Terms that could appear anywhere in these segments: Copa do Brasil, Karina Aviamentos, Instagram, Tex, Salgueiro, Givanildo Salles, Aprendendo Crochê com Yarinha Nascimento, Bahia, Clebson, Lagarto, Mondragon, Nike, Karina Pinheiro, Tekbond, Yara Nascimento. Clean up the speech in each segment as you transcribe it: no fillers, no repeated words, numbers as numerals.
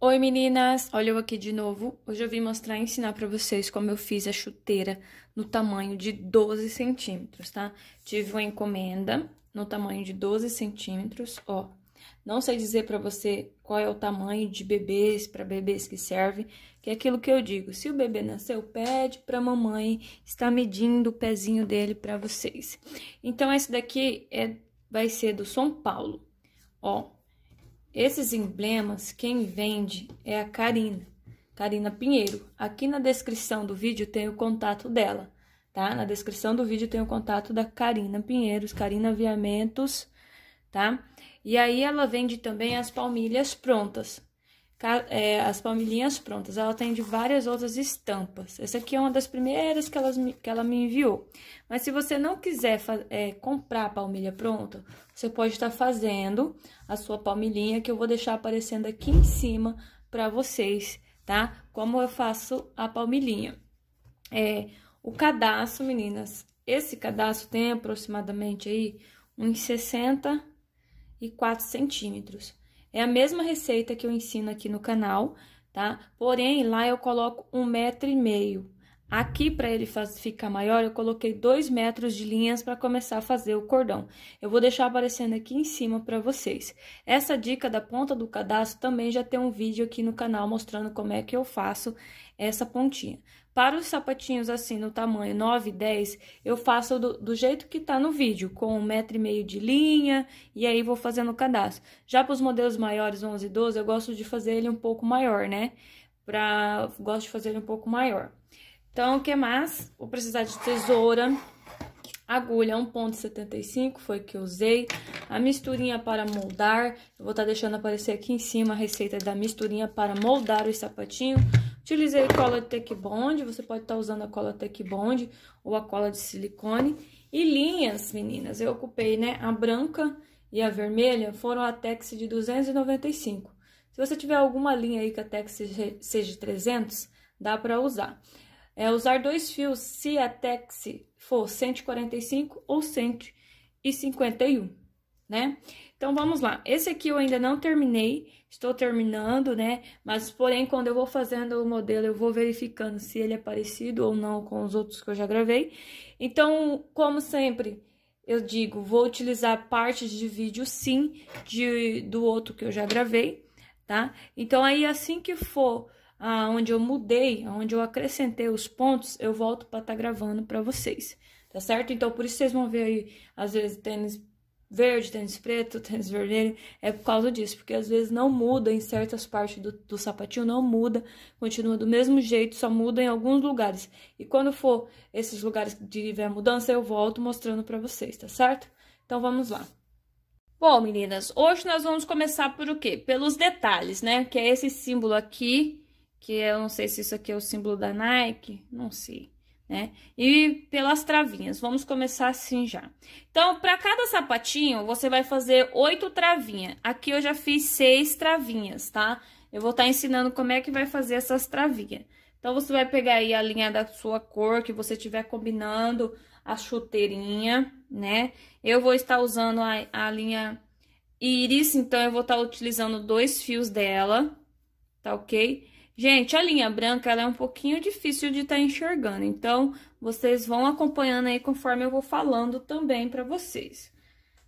Oi meninas, olha eu aqui de novo. Hoje eu vim mostrar e ensinar pra vocês como eu fiz a chuteira no tamanho de 12 centímetros, tá? Tive uma encomenda no tamanho de 12 centímetros, ó. Não sei dizer pra você qual é o tamanho de bebês, pra bebês que serve, que é aquilo que eu digo. Se o bebê nasceu, pede pra mamãe estar medindo o pezinho dele pra vocês. Então, esse daqui vai ser do São Paulo, ó. Esses emblemas, quem vende é a Karina Pinheiro. Aqui na descrição do vídeo tem o contato dela, tá? Na descrição do vídeo tem o contato da Karina Pinheiro, Karina Aviamentos, tá? E aí ela vende também as palmilhas prontas, as palmilhinhas prontas. Ela tem de várias outras estampas. Essa aqui é uma das primeiras que ela me enviou. Mas se você não quiser comprar a palmilha pronta, você pode estar fazendo a sua palmilhinha, que eu vou deixar aparecendo aqui em cima para vocês, tá? Como eu faço a palmilhinha. O cadarço, meninas, esse cadarço tem aproximadamente aí uns 64 centímetros. É a mesma receita que eu ensino aqui no canal, tá? Porém, lá eu coloco 1,5 metro. Aqui, para ele ficar maior, eu coloquei 2 metros de linhas para começar a fazer o cordão. Eu vou deixar aparecendo aqui em cima para vocês. Essa dica da ponta do cadarço também já tem um vídeo aqui no canal mostrando como é que eu faço essa pontinha. Para os sapatinhos assim, no tamanho 9 e 10, eu faço do jeito que tá no vídeo, com 1,5 metro de linha, e aí vou fazendo o cadarço. Já para os modelos maiores, 11 e 12, eu gosto de fazer ele um pouco maior, né? Gosto de fazer ele um pouco maior. Então, o que mais? Vou precisar de tesoura, agulha 1,75, foi que eu usei, a misturinha para moldar, eu vou estar deixando aparecer aqui em cima a receita da misturinha para moldar os sapatinhos. Utilizei cola de Tekbond, você pode estar usando a cola Tekbond ou a cola de silicone. E linhas, meninas, eu ocupei, né, a branca e a vermelha, foram a Tex de 295. Se você tiver alguma linha aí que a Tex seja de 300, dá para usar. Usar 2 fios se a Tex for 145 ou 151, né? Então, vamos lá. Esse aqui eu ainda não terminei, estou terminando, né? Mas, porém, quando eu vou fazendo o modelo, eu vou verificando se ele é parecido ou não com os outros que eu já gravei. Então, como sempre, eu digo, vou utilizar partes de vídeo, sim, do outro que eu já gravei, tá? Então, aí, assim que for onde eu mudei, onde eu acrescentei os pontos, eu volto para estar gravando para vocês, tá certo? Então, por isso vocês vão ver aí, às vezes, tênis verde, tênis preto, tênis vermelho, é por causa disso, porque às vezes não muda em certas partes do sapatinho, não muda, continua do mesmo jeito, só muda em alguns lugares. E quando for esses lugares que tiver mudança, eu volto mostrando pra vocês, tá certo? Então, vamos lá. Bom, meninas, hoje nós vamos começar por o quê? Pelos detalhes, né? Que é esse símbolo aqui, que eu não sei se isso aqui é o símbolo da Nike, não sei, né? E pelas travinhas, vamos começar assim já. Então, para cada sapatinho, você vai fazer 8 travinhas. Aqui eu já fiz 6 travinhas, tá? Eu vou estar ensinando como é que vai fazer essas travinhas. Então, você vai pegar aí a linha da sua cor, que você tiver combinando a chuteirinha, né? Eu vou estar usando a linha íris, então, eu vou estar utilizando 2 fios dela, tá ok? Gente, a linha branca, ela é um pouquinho difícil de estar enxergando, então, vocês vão acompanhando aí conforme eu vou falando também pra vocês.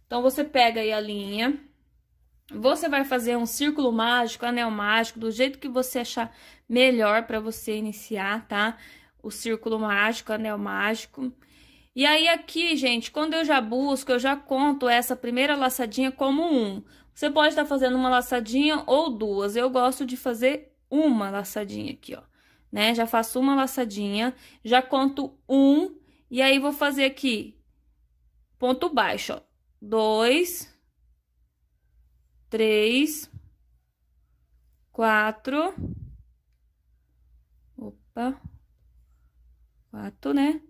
Então, você pega aí a linha, você vai fazer um círculo mágico, anel mágico, do jeito que você achar melhor pra você iniciar, tá? O círculo mágico, anel mágico. E aí, aqui, gente, quando eu já busco, eu já conto essa primeira laçadinha como 1. Você pode estar fazendo uma laçadinha ou 2, eu gosto de fazer 1 laçadinha aqui, ó, né? Já faço 1 laçadinha, já conto 1, e aí vou fazer aqui, ponto baixo, ó, 2, 3, 4, opa, 4, né?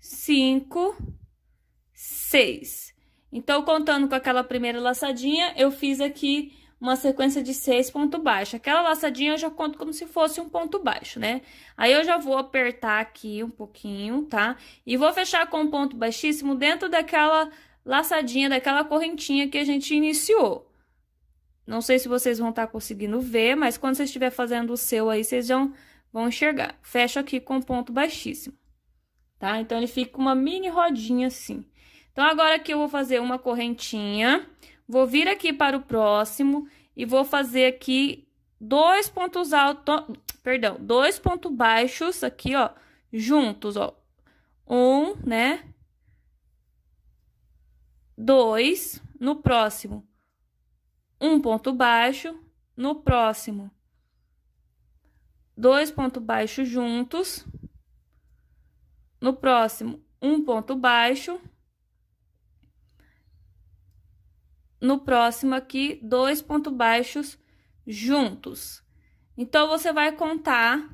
5, 6. Então, contando com aquela primeira laçadinha, eu fiz aqui uma sequência de 6 pontos baixos. Aquela laçadinha eu já conto como se fosse um ponto baixo, né? Aí, eu já vou apertar aqui um pouquinho, tá? E vou fechar com um ponto baixíssimo dentro daquela laçadinha, daquela correntinha que a gente iniciou. Não sei se vocês vão estar conseguindo ver, mas quando você estiver fazendo o seu aí, vocês vão enxergar. Fecho aqui com um ponto baixíssimo, tá? Então, ele fica uma mini rodinha assim. Então, agora aqui eu vou fazer uma correntinha, vou vir aqui para o próximo e vou fazer aqui 2 pontos altos, perdão, 2 pontos baixos aqui, ó, juntos, ó. 1, né? 2, no próximo, 1 ponto baixo, no próximo, 2 pontos baixos juntos, no próximo, 1 ponto baixo. No próximo aqui, 2 pontos baixos juntos. Então, você vai contar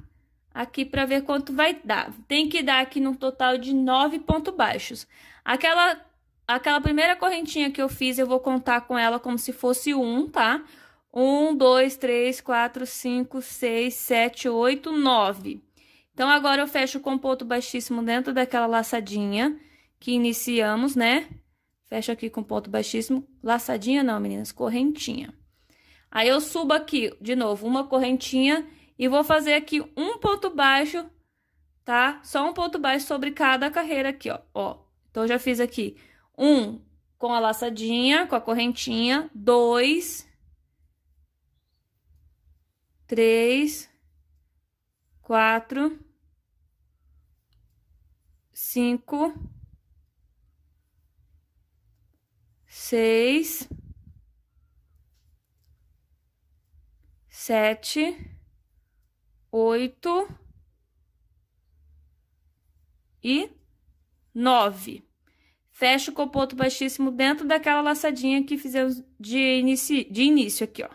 aqui para ver quanto vai dar. Tem que dar aqui no total de 9 pontos baixos. Aquela primeira correntinha que eu fiz, eu vou contar com ela como se fosse 1, tá? 1, 2, 3, 4, 5, 6, 7, 8, 9. Então, agora eu fecho com ponto baixíssimo dentro daquela laçadinha que iniciamos, né? Fecho aqui com ponto baixíssimo, laçadinha não, meninas, correntinha. Aí, eu subo aqui, de novo, uma correntinha e vou fazer aqui um ponto baixo, tá? Só um ponto baixo sobre cada carreira aqui, ó. Então, eu já fiz aqui 1 com a laçadinha, com a correntinha, 2, 3, 4, 5... 6, 7, 8 e 9. Fecho com o ponto baixíssimo dentro daquela laçadinha que fizemos de início aqui, ó.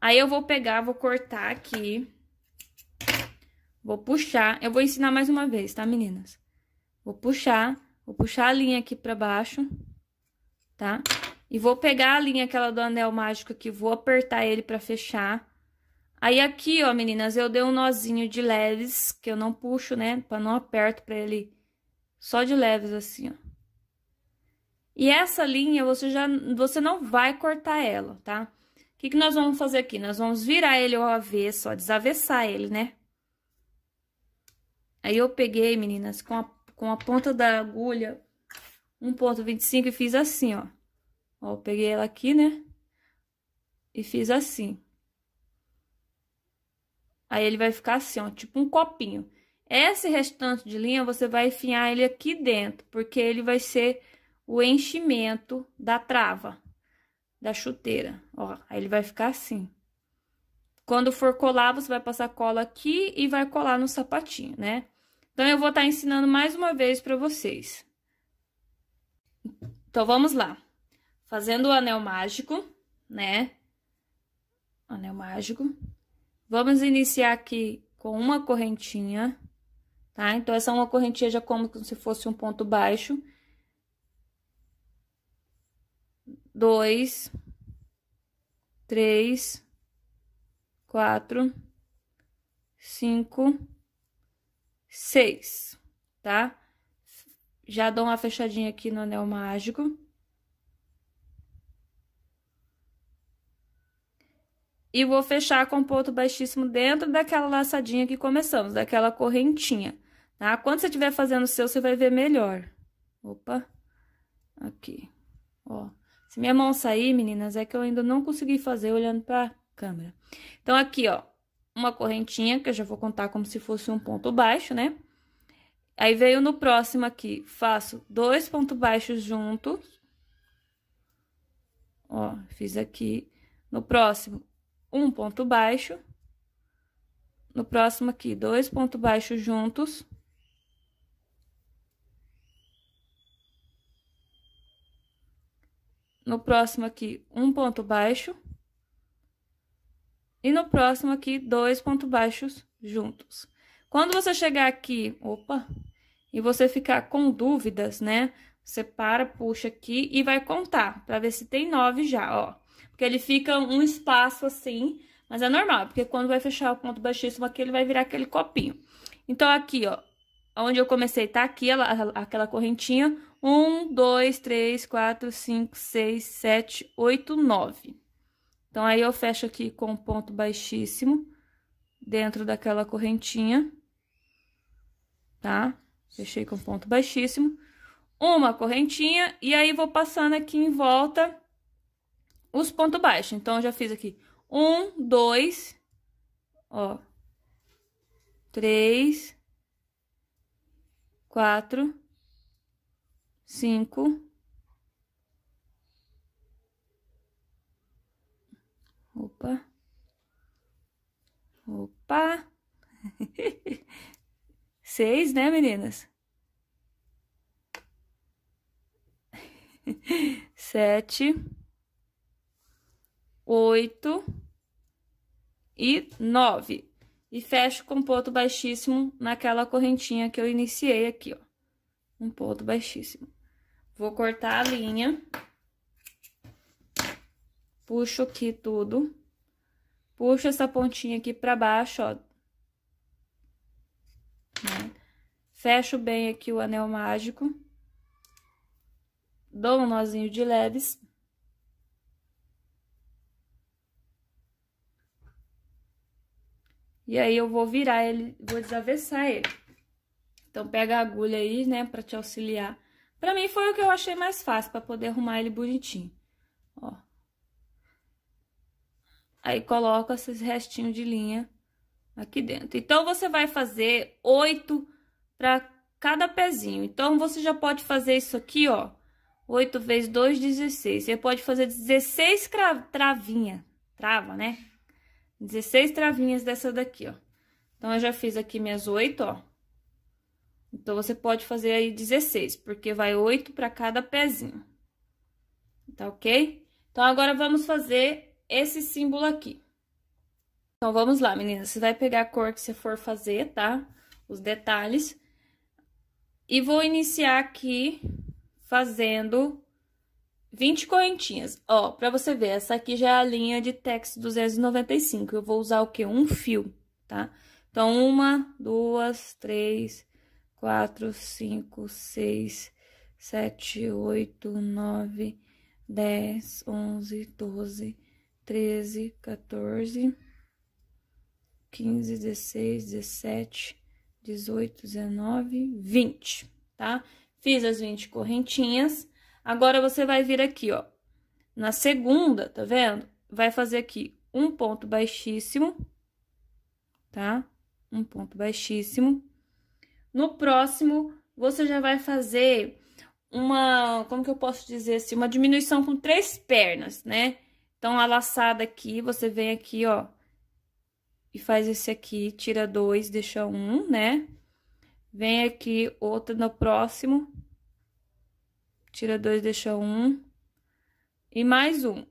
Aí, eu vou pegar, vou cortar aqui, vou puxar. Eu vou ensinar mais uma vez, tá, meninas? Vou puxar a linha aqui pra baixo. Tá? E vou pegar a linha, aquela do anel mágico aqui, vou apertar ele pra fechar. Aí, aqui, ó, meninas, eu dei um nozinho de leves, que eu não puxo, né? Pra não aperto pra ele, só de leves, assim, ó. E essa linha, você não vai cortar ela, tá? O que que nós vamos fazer aqui? Nós vamos virar ele ao avesso, ó, desavessar ele, né? Aí, eu peguei, meninas, com a ponta da agulha... 1,25 e fiz assim, ó. Ó, eu peguei ela aqui, né? E fiz assim. Aí, ele vai ficar assim, ó, tipo um copinho. Esse restante de linha, você vai enfiar ele aqui dentro, porque ele vai ser o enchimento da trava, da chuteira, ó. Aí, ele vai ficar assim. Quando for colar, você vai passar cola aqui e vai colar no sapatinho, né? Então, eu vou estar ensinando mais uma vez pra vocês. Então, vamos lá. Fazendo o anel mágico, né? Anel mágico. Vamos iniciar aqui com uma correntinha, tá? Então, essa é uma correntinha já como se fosse um ponto baixo. 2, 3, 4, 5, 6, tá? Já dou uma fechadinha aqui no anel mágico. E vou fechar com ponto baixíssimo dentro daquela laçadinha que começamos, daquela correntinha, tá? Quando você estiver fazendo o seu, você vai ver melhor. Opa! Aqui, ó. Se minha mão sair, meninas, é que eu ainda não consegui fazer olhando pra câmera. Então, aqui, ó, uma correntinha, que eu já vou contar como se fosse um ponto baixo, né? Aí, veio no próximo aqui, faço 2 pontos baixos juntos. Ó, fiz aqui. No próximo, 1 ponto baixo. No próximo aqui, 2 pontos baixos juntos. No próximo aqui, 1 ponto baixo. E no próximo aqui, 2 pontos baixos juntos. Quando você chegar aqui... Opa! e você ficar com dúvidas, né? Você para, puxa aqui e vai contar, pra ver se tem 9 já, ó. Porque ele fica um espaço assim, mas é normal, porque quando vai fechar o ponto baixíssimo aqui, ele vai virar aquele copinho. Então, aqui, ó, onde eu comecei, tá aqui aquela correntinha. 1, 2, 3, 4, 5, 6, 7, 8, 9. Então, aí eu fecho aqui com um ponto baixíssimo dentro daquela correntinha, tá? Fechei com ponto baixíssimo. Uma correntinha, e aí vou passando aqui em volta os pontos baixos. Então, eu já fiz aqui 1, 2, ó, 3, 4, 5. Opa. Opa. 6, né, meninas? 7, 8 e 9. E fecho com ponto baixíssimo naquela correntinha que eu iniciei aqui, ó. Um ponto baixíssimo. Vou cortar a linha. Puxo aqui tudo. Puxo essa pontinha aqui pra baixo, ó. Fecho bem aqui o anel mágico. Dou um nozinho de leves. E aí, eu vou virar ele, vou desavessar ele. Então, pega a agulha aí, né, pra te auxiliar. Pra mim, foi o que eu achei mais fácil, pra poder arrumar ele bonitinho. Ó. Aí, coloca esses restinhos de linha aqui dentro. Então, você vai fazer 8 pra cada pezinho. Então, você já pode fazer isso aqui, ó. 8 vezes 2, 16. Você pode fazer 16 travinha, trava, né? 16 travinhas dessa daqui, ó. Então, eu já fiz aqui minhas 8, ó. Então, você pode fazer aí 16, porque vai 8 pra cada pezinho. Tá ok? Então, agora, vamos fazer esse símbolo aqui. Então, vamos lá, meninas. Você vai pegar a cor que você for fazer, tá? Os detalhes. E vou iniciar aqui... fazendo 20 correntinhas. Ó, pra você ver, essa aqui já é a linha de Tex 295. Eu vou usar o quê? Um fio, tá? Então, 1, 2, 3, 4, 5, 6, 7, 8, 9, 10, 11, 12, 13, 14, 15, 16, 17, 18, 19, 20, tá? Fiz as 20 correntinhas, agora você vai vir aqui, ó, na segunda, tá vendo? Vai fazer aqui um ponto baixíssimo, tá? Um ponto baixíssimo. No próximo, você já vai fazer uma, como que eu posso dizer assim, uma diminuição com 3 pernas, né? Então, a laçada aqui, você vem aqui, ó, e faz esse aqui, tira 2, deixa 1, né? Vem aqui, outra no próximo, tira 2, deixa 1, e mais 1.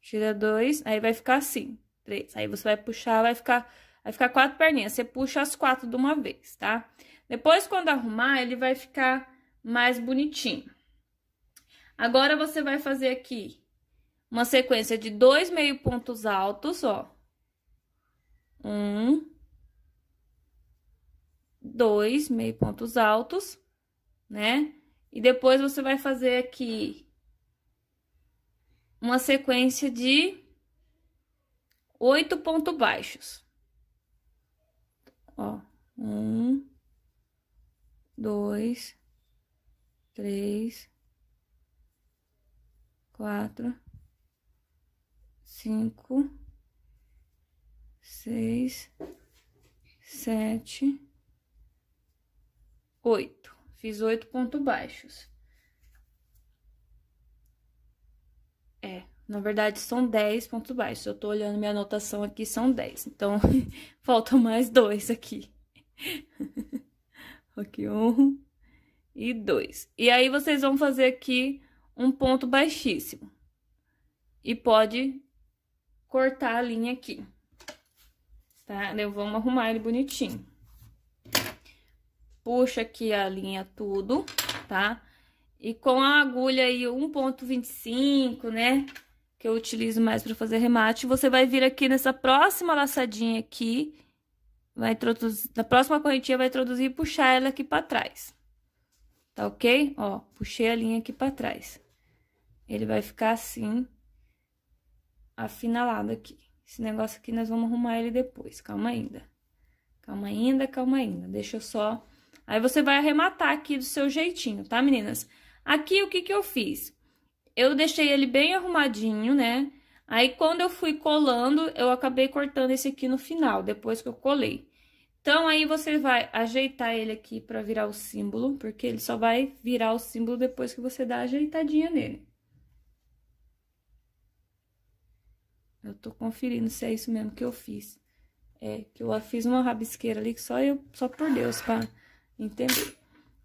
Tira 2, aí vai ficar assim, 3. Aí você vai puxar, vai ficar 4 perninhas, você puxa as 4 de uma vez, tá? Depois, quando arrumar, ele vai ficar mais bonitinho. Agora, você vai fazer aqui uma sequência de 2 meio pontos altos, ó. 2 meio pontos altos, né? E depois você vai fazer aqui uma sequência de 8 pontos baixos. Ó, 1, 2, 3, 4, 5, 6, 7, 8. Fiz 8 pontos baixos. É, na verdade, são 10 pontos baixos. Eu tô olhando minha anotação aqui, são 10. Então, faltam mais 2 aqui. Aqui, 1 e 2. E aí, vocês vão fazer aqui um ponto baixíssimo. E pode cortar a linha aqui. Tá? Vamos arrumar ele bonitinho. puxa aqui a linha tudo, tá? E com a agulha aí 1.25, né, que eu utilizo mais para fazer remate, você vai vir aqui nessa próxima laçadinha aqui, vai introduzir, na próxima correntinha vai introduzir e puxar ela aqui para trás. Tá ok? Ó, puxei a linha aqui para trás. Ele vai ficar assim, afinalado aqui. Esse negócio aqui nós vamos arrumar ele depois, calma ainda. Calma ainda, calma ainda. Deixa eu só... Aí você vai arrematar aqui do seu jeitinho, tá, meninas? Aqui, o que que eu fiz? Eu deixei ele bem arrumadinho, né? Aí, quando eu fui colando, eu acabei cortando esse aqui no final, depois que eu colei. Então, aí você vai ajeitar ele aqui pra virar o símbolo, porque ele só vai virar o símbolo depois que você dá a ajeitadinha nele. Eu tô conferindo se é isso mesmo que eu fiz. É, que eu fiz uma rabisqueira ali, que só por Deus, pra entender.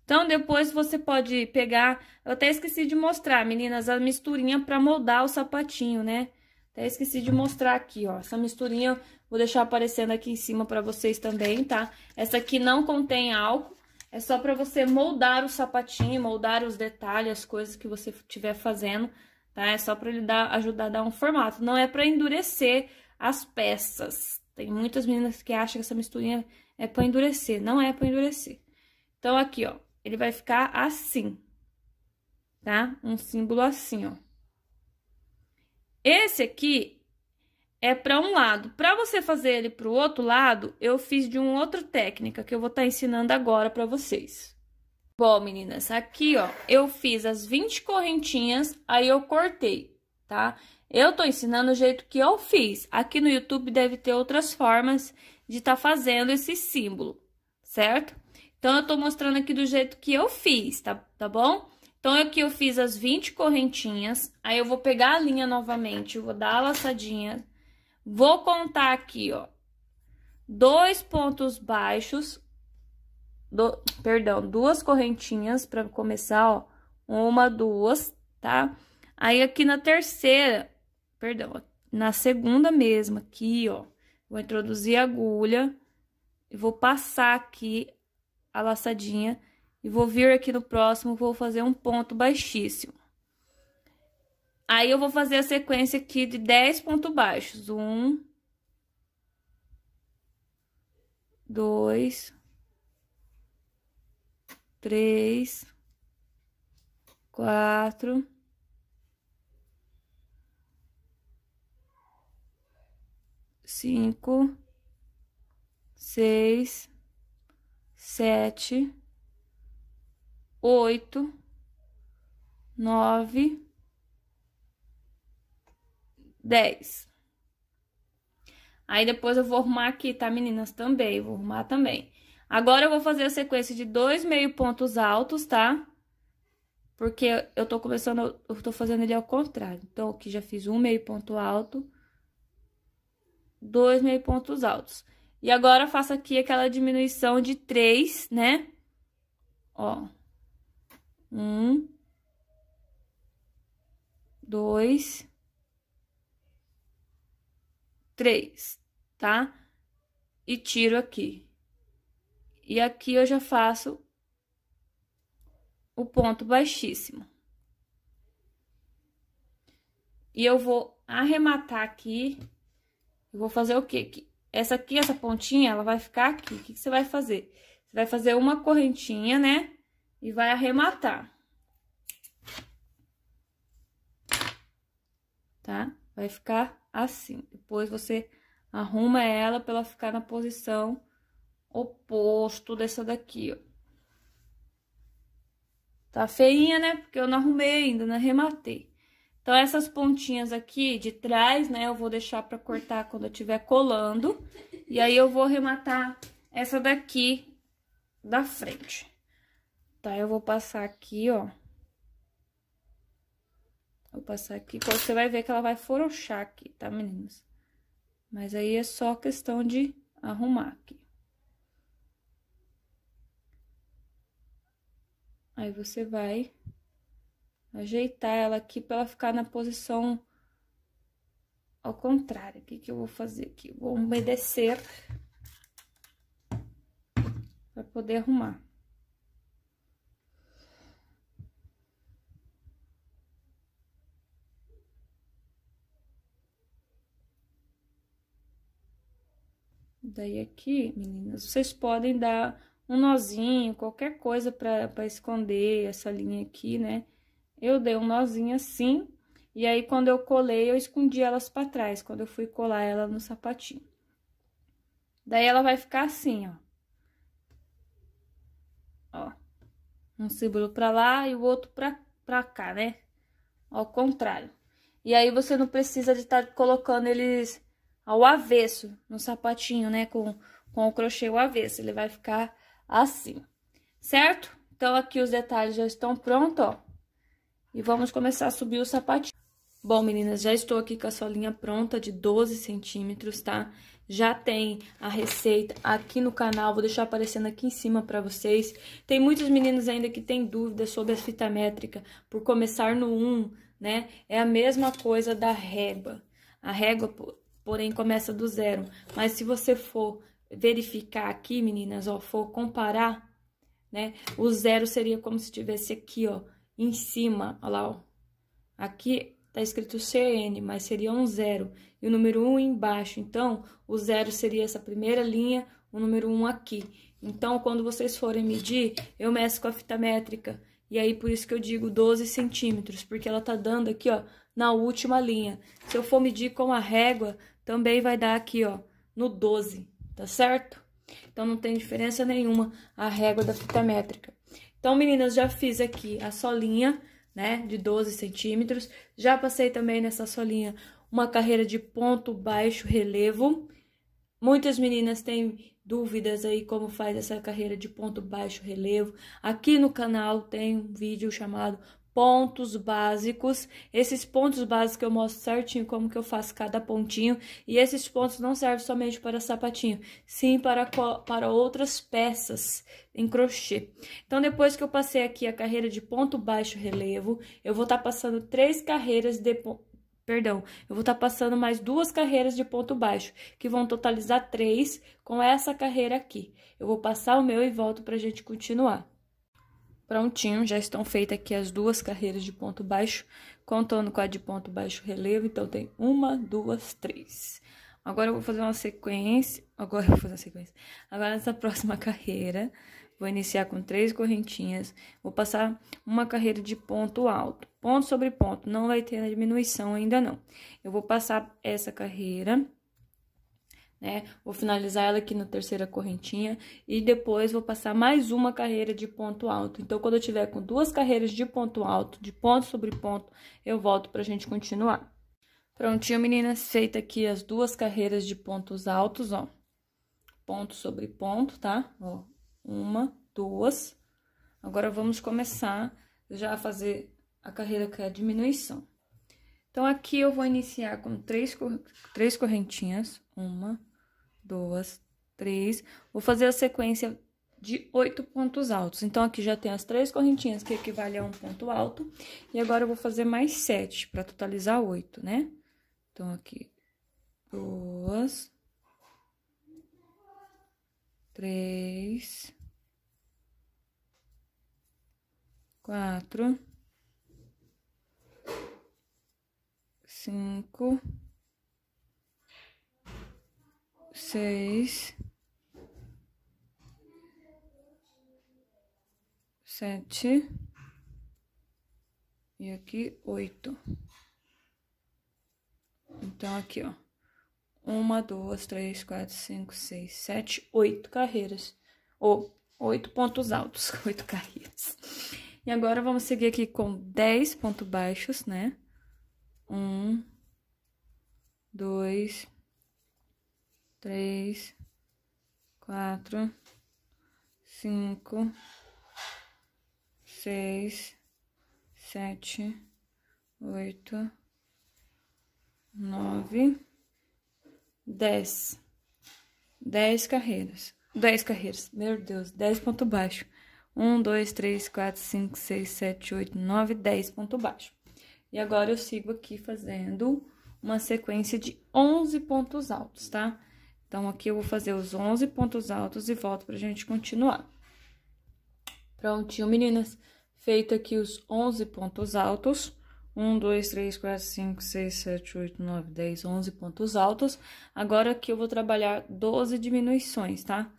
Então, depois você pode pegar... Eu até esqueci de mostrar, meninas, a misturinha pra moldar o sapatinho, né? Até esqueci de mostrar aqui, ó. Essa misturinha, vou deixar aparecendo aqui em cima pra vocês também, tá? Essa aqui não contém álcool, é só pra você moldar o sapatinho, moldar os detalhes, as coisas que você estiver fazendo, tá? É só pra ele ajudar a dar um formato, não é pra endurecer as peças. Tem muitas meninas que acham que essa misturinha é pra endurecer. Não é pra endurecer. Então, aqui, ó. Ele vai ficar assim. Tá? Um símbolo assim, ó. Esse aqui é pra um lado. Pra você fazer ele pro outro lado, eu fiz de uma outra técnica que eu vou estar ensinando agora pra vocês. Bom, meninas, aqui, ó, eu fiz as 20 correntinhas, aí eu cortei, tá? Eu tô ensinando o jeito que eu fiz. Aqui no YouTube deve ter outras formas de tá fazendo esse símbolo, certo? Então, eu tô mostrando aqui do jeito que eu fiz, tá bom? Então, aqui eu fiz as 20 correntinhas, aí eu vou pegar a linha novamente, eu vou dar a laçadinha, vou contar aqui, ó, 2 correntinhas pra começar, ó, 1, 2, tá? Aí, aqui na terceira, na segunda mesmo, aqui, ó, vou introduzir a agulha, e vou passar aqui a laçadinha, e vou vir aqui no próximo, vou fazer um ponto baixíssimo. Aí, eu vou fazer a sequência aqui de 10 pontos baixos. 1, 2, 3, 4... 5, 6, 7, 8, 9, 10. Aí, depois eu vou arrumar aqui, tá, meninas? Também, vou arrumar também. Agora, eu vou fazer a sequência de 2 meio pontos altos, tá? Porque eu tô começando, eu tô fazendo ele ao contrário. Então, aqui já fiz 1 meio ponto alto... 2 meio pontos altos. E agora, faço aqui aquela diminuição de 3, né? Ó. 1, 2, 3, tá? E tiro aqui. E aqui eu já faço o ponto baixíssimo. E eu vou arrematar aqui... Vou fazer o quê? Essa aqui, essa pontinha, ela vai ficar aqui. O que você vai fazer? Você vai fazer uma correntinha, né? E vai arrematar. Tá? Vai ficar assim. Depois, você arruma ela pra ela ficar na posição oposto dessa daqui, ó. Tá feinha, né? Porque eu não arrumei ainda, não arrematei. Então, essas pontinhas aqui de trás, né, eu vou deixar pra cortar quando eu estiver colando. E aí, eu vou arrematar essa daqui da frente. Tá? Eu vou passar aqui, ó. Vou passar aqui, você vai ver que ela vai frouxar aqui, tá, meninas? Mas aí, é só questão de arrumar aqui. Aí, você vai... ajeitar ela aqui pra ela ficar na posição ao contrário. O que que eu vou fazer aqui? Vou umedecer pra poder arrumar. Daí aqui, meninas, vocês podem dar um nozinho, qualquer coisa pra esconder essa linha aqui, né? Eu dei um nozinho assim, e aí quando eu colei, eu escondi elas pra trás, quando eu fui colar ela no sapatinho. Daí ela vai ficar assim, ó. Ó, um símbolo pra lá e o outro pra cá, né? Ao contrário. E aí você não precisa de estar colocando eles ao avesso no sapatinho, né? Com o crochê ao avesso, ele vai ficar assim, certo? Então, aqui os detalhes já estão prontos, ó. E vamos começar a subir o sapatinho. Bom, meninas, já estou aqui com a solinha pronta de 12 centímetros, tá? Já tem a receita aqui no canal, vou deixar aparecendo aqui em cima pra vocês. Tem muitos meninos ainda que têm dúvidas sobre a fita métrica, por começar no 1, né? É a mesma coisa da régua. A régua, porém, começa do 0. Mas se você for verificar aqui, meninas, ó, for comparar, né? O 0 seria como se tivesse aqui, ó, em cima, ó lá, ó. Aqui tá escrito CN, mas seria um 0. E o número 1 embaixo. Então, o 0 seria essa primeira linha, o número 1 aqui. Então, quando vocês forem medir, eu meço com a fita métrica. E aí, por isso que eu digo 12 centímetros, porque ela tá dando aqui, ó, na última linha. Se eu for medir com a régua, também vai dar aqui, ó, no 12, tá certo? Então, não tem diferença nenhuma a régua da fita métrica. Então, meninas, já fiz aqui a solinha, né, de 12 centímetros. Já passei também nessa solinha uma carreira de ponto baixo relevo. Muitas meninas têm dúvidas aí como faz essa carreira de ponto baixo relevo. Aqui no canal tem um vídeo chamado pontos básicos. Esses pontos básicos eu mostro certinho como que eu faço cada pontinho. E esses pontos não servem somente para sapatinho, sim para outras peças em crochê. Então, depois que eu passei aqui a carreira de ponto baixo relevo, eu vou estar passando 3 carreiras de... Perdão, eu vou estar passando mais 2 carreiras de ponto baixo, que vão totalizar 3 com essa carreira aqui. Eu vou passar o meu e volto pra gente continuar. Prontinho, já estão feitas aqui as 2 carreiras de ponto baixo, contando com a de ponto baixo relevo, então tem 1, 2, 3. Agora eu vou fazer uma sequência, Agora nessa próxima carreira, vou iniciar com 3 correntinhas, vou passar uma carreira de ponto alto, ponto sobre ponto, não vai ter diminuição ainda não. Eu vou passar essa carreira, né? Vou finalizar ela aqui na terceira correntinha e depois vou passar mais uma carreira de ponto alto. Então, quando eu tiver com 2 carreiras de ponto alto, de ponto sobre ponto, eu volto pra gente continuar. Prontinho, meninas, feita aqui as 2 carreiras de pontos altos, ó. Ponto sobre ponto, tá? Ó, 1, 2. Agora, vamos começar já a fazer a carreira que é a diminuição. Então, aqui eu vou iniciar com 3 correntinhas, 1, 2, 3, vou fazer a sequência de 8 pontos altos. Então, aqui já tem as 3 correntinhas, que equivale a 1 ponto alto, e agora eu vou fazer mais 7, para totalizar 8, né? Então, aqui, 2, 3, 4, 5, 6, 7 e aqui 8. Então, aqui, ó, 1, 2, 3, 4, 5, 6, 7, 8 carreiras, ou 8 pontos altos, 8 carreiras. E agora, vamos seguir aqui com 10 pontos baixos, né? 1, 2, 3, 4, 5, 6, 7, 8, 9, 10. 10 carreiras. 10 carreiras, meu Deus, 10 ponto baixo. 1, 2, 3, 4, 5, 6, 7, 8, 9, 10 ponto baixo. E agora, eu sigo aqui fazendo uma sequência de 11 pontos altos, tá? Então, aqui eu vou fazer os 11 pontos altos e volto pra gente continuar. Prontinho, meninas. Feito aqui os 11 pontos altos. 1, 2, 3, 4, 5, 6, 7, 8, 9, 10, 11 pontos altos. Agora, aqui eu vou trabalhar 12 diminuições, tá?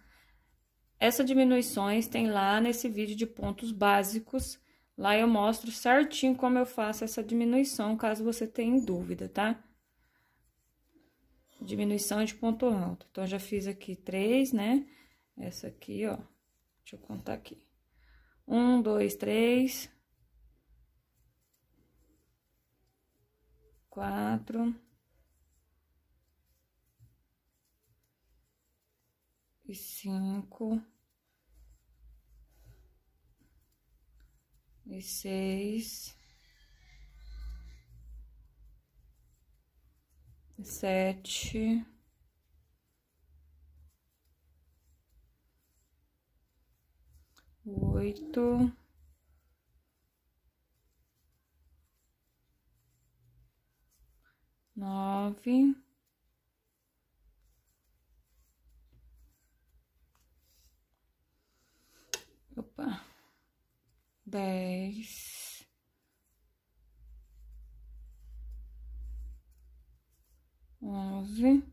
Essas diminuições tem lá nesse vídeo de pontos básicos. Lá eu mostro certinho como eu faço essa diminuição, caso você tenha dúvida, tá? Diminuição de ponto alto. Então, já fiz aqui 3, né? Essa aqui, ó. Deixa eu contar aqui. 1, 2, 3... 4 e 5 e 6 e 7 8 9 opa, 10 11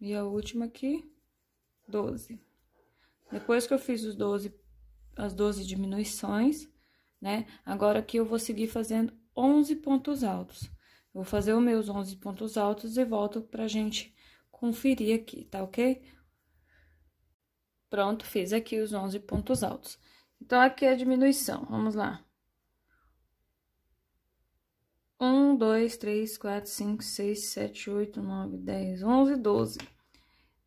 e a última aqui 12. Depois que eu fiz os 12, as 12 diminuições, né? Agora aqui eu vou seguir fazendo 11 pontos altos. Eu vou fazer os meus 11 pontos altos e volto pra gente conferir aqui, tá ok? Pronto, fiz aqui os 11 pontos altos. Então, aqui é a diminuição, vamos lá. 1, 2, 3, 4, 5, 6, 7, 8, 9, 10, 11, 12.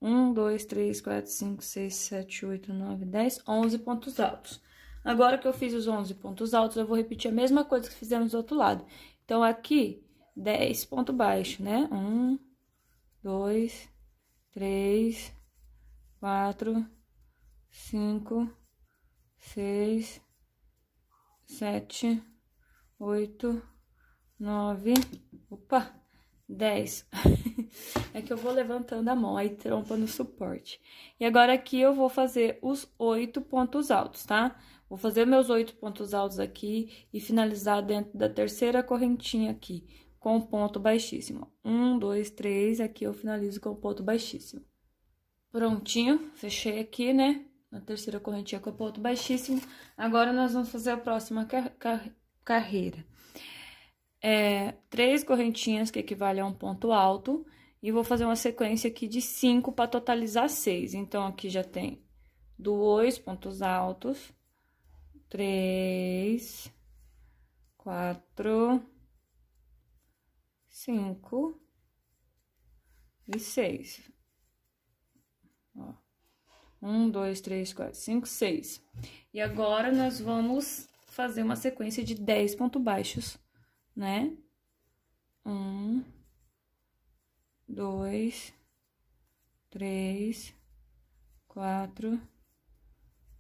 1, 2, 3, 4, 5, 6, 7, 8, 9, 10, 11 pontos altos. Agora que eu fiz os 11 pontos altos, eu vou repetir a mesma coisa que fizemos do outro lado. Então, aqui, 10 ponto baixo, né? 1, 2, 3, 4, 5, 6, 7, 8, 9, opa, 10. É que eu vou levantando a mão, aí trompa no suporte. E agora aqui eu vou fazer os 8 pontos altos, tá? Vou fazer meus 8 pontos altos aqui e finalizar dentro da terceira correntinha aqui, com ponto baixíssimo. 1, 2, 3, aqui eu finalizo com ponto baixíssimo. Prontinho, fechei aqui, né? Na terceira correntinha com ponto baixíssimo. Agora, nós vamos fazer a próxima carreira. É, 3 correntinhas, que equivale a um ponto alto. E vou fazer uma sequência aqui de 5 para totalizar 6. Então, aqui já tem 2 pontos altos. 3, 4, 5 e 6. Ó. 1, 2, 3, 4, 5, 6. E agora, nós vamos fazer uma sequência de 10 pontos baixos, né? 1, 2, 3, 4,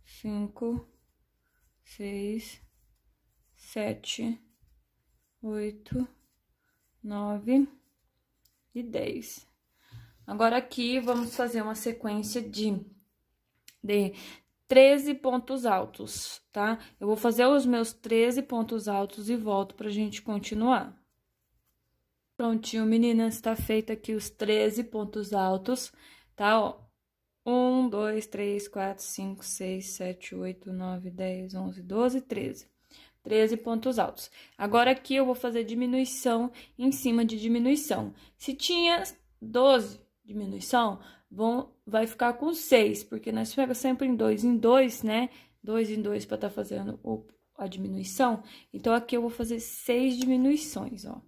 5, 6, 7, 8, 9 e 10. Agora, aqui, vamos fazer uma sequência de 13 pontos altos, tá? Eu vou fazer os meus 13 pontos altos e volto pra gente continuar. Prontinho, meninas, tá feito aqui os 13 pontos altos, tá? Ó. 1, 2, 3, 4, 5, 6, 7, 8, 9, 10, 11, 12, 13. 13 pontos altos. Agora, aqui eu vou fazer diminuição em cima de diminuição. Se tinha 12 diminuição, vai ficar com 6, porque nós pegamos sempre em 2, né? 2 em 2 para tá fazendo a diminuição. Então, aqui eu vou fazer 6 diminuições, ó.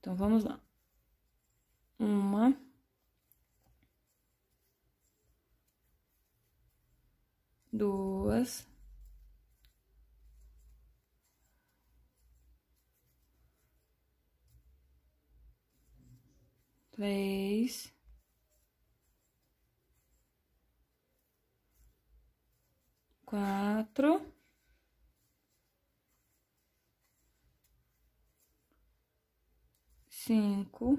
Então, vamos lá. 1, 2, 3, 4, 5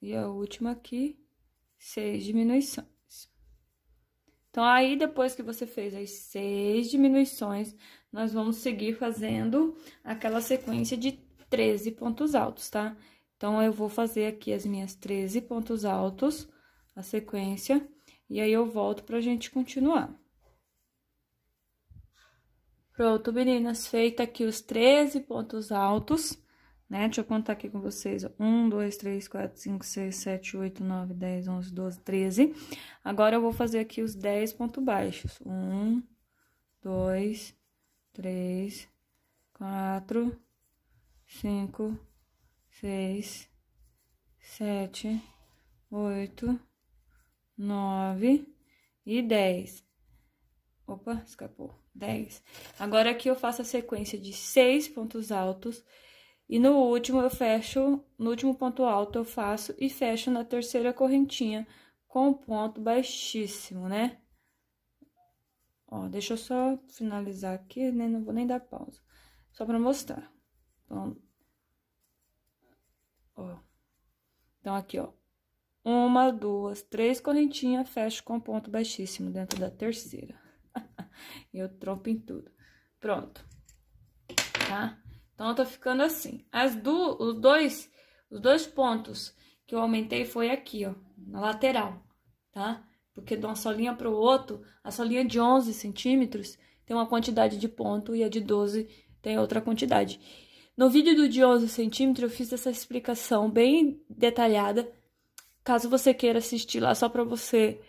e a última aqui 6 diminuições. Então, aí, depois que você fez as 6 diminuições, nós vamos seguir fazendo aquela sequência de 13 pontos altos, tá? Então, eu vou fazer aqui as minhas 13 pontos altos, a sequência, e aí eu volto pra gente continuar. Pronto, meninas, feita aqui os 13 pontos altos, né? Deixa eu contar aqui com vocês, ó. 1, 2, 3, 4, 5, 6, 7, 8, 9, 10, 11, 12, 13. Agora, eu vou fazer aqui os 10 pontos baixos. 1, 2, 3, 4, 5, 6, 7, 8, 9 e 10. Opa, escapou. 10. Agora, aqui eu faço a sequência de 6 pontos altos. E no último, eu fecho, no último ponto alto, eu faço e fecho na terceira correntinha com o ponto baixíssimo, né? Ó, deixa eu só finalizar aqui, né? Não vou nem dar pausa, só pra mostrar. Então, ó. Então, aqui, ó. 1, 2, 3 correntinhas, fecho com ponto baixíssimo dentro da terceira. E eu trompo em tudo. Pronto. Tá? Então, tá ficando assim. Os dois pontos que eu aumentei foi aqui, ó, na lateral, tá? Porque de uma solinha pro outro, a solinha de 11 centímetros tem uma quantidade de ponto e a de 12 tem outra quantidade. No vídeo do de 11 centímetros, eu fiz essa explicação bem detalhada. Caso você queira assistir lá, só pra você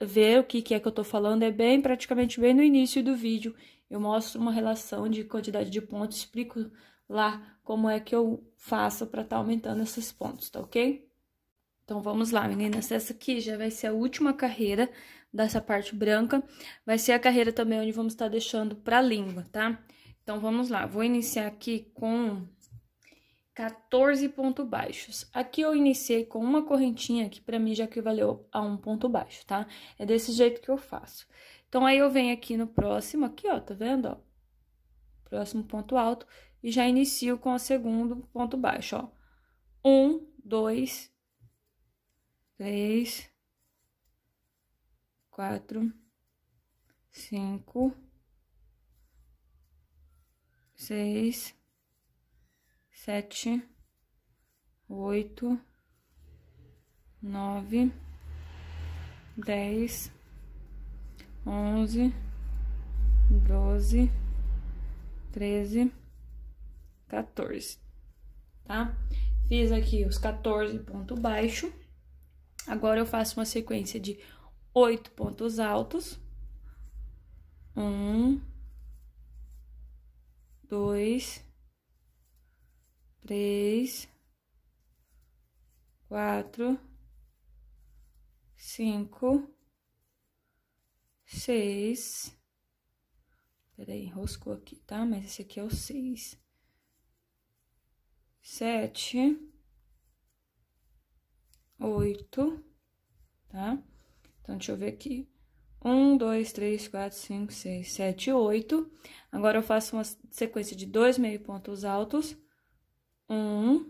ver o que é que eu tô falando, é bem, praticamente bem no início do vídeo. Eu mostro uma relação de quantidade de pontos, explico lá como é que eu faço pra tá aumentando esses pontos, tá ok? Então, vamos lá, meninas. Essa aqui já vai ser a última carreira dessa parte branca. Vai ser a carreira também onde vamos estar deixando pra língua, tá? Então, vamos lá. Vou iniciar aqui com 14 pontos baixos. Aqui eu iniciei com uma correntinha, que pra mim já equivaleu a um ponto baixo, tá? É desse jeito que eu faço. Então, aí eu venho aqui no próximo, aqui, ó, tá vendo, ó? Próximo ponto alto, e já inicio com o segundo ponto baixo, ó. 1, 2, 3, 4, 5, 6, 7, 8, 9, 10... 11, 12, 13, 14, tá? Fiz aqui os 14 pontos baixos. Agora, eu faço uma sequência de 8 pontos altos. 1, 2, 3, 4, 5... 6, peraí, enroscou aqui, tá? Mas esse aqui é o 6, 7, 8, tá? Então, deixa eu ver aqui, 1, 2, 3, 4, 5, 6, 7, 8. Agora, eu faço uma sequência de 2 meio pontos altos, 1,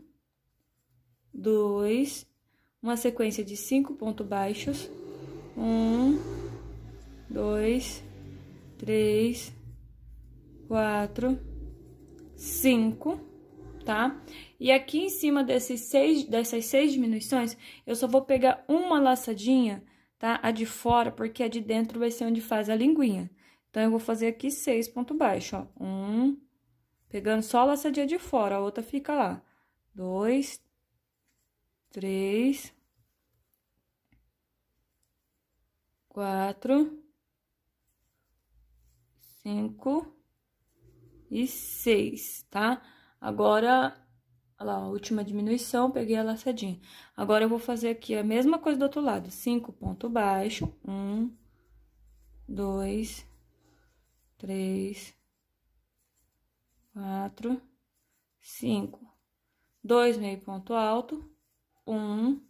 2, uma sequência de 5 pontos baixos, 1, 2, 3, 4, 5, tá? E aqui em cima dessas 6 diminuições, eu só vou pegar uma laçadinha, tá? A de fora, porque a de dentro vai ser onde faz a linguinha. Então, eu vou fazer aqui 6 pontos baixos, ó. 1, pegando só a laçadinha de fora, a outra fica lá. 2, 3, 4, 5 e 6, tá? Agora, olha lá, a última diminuição, peguei a laçadinha. Agora, eu vou fazer aqui a mesma coisa do outro lado, 5 pontos baixos, 1, 2, 3, 4, 5. 2 meio ponto alto, 1,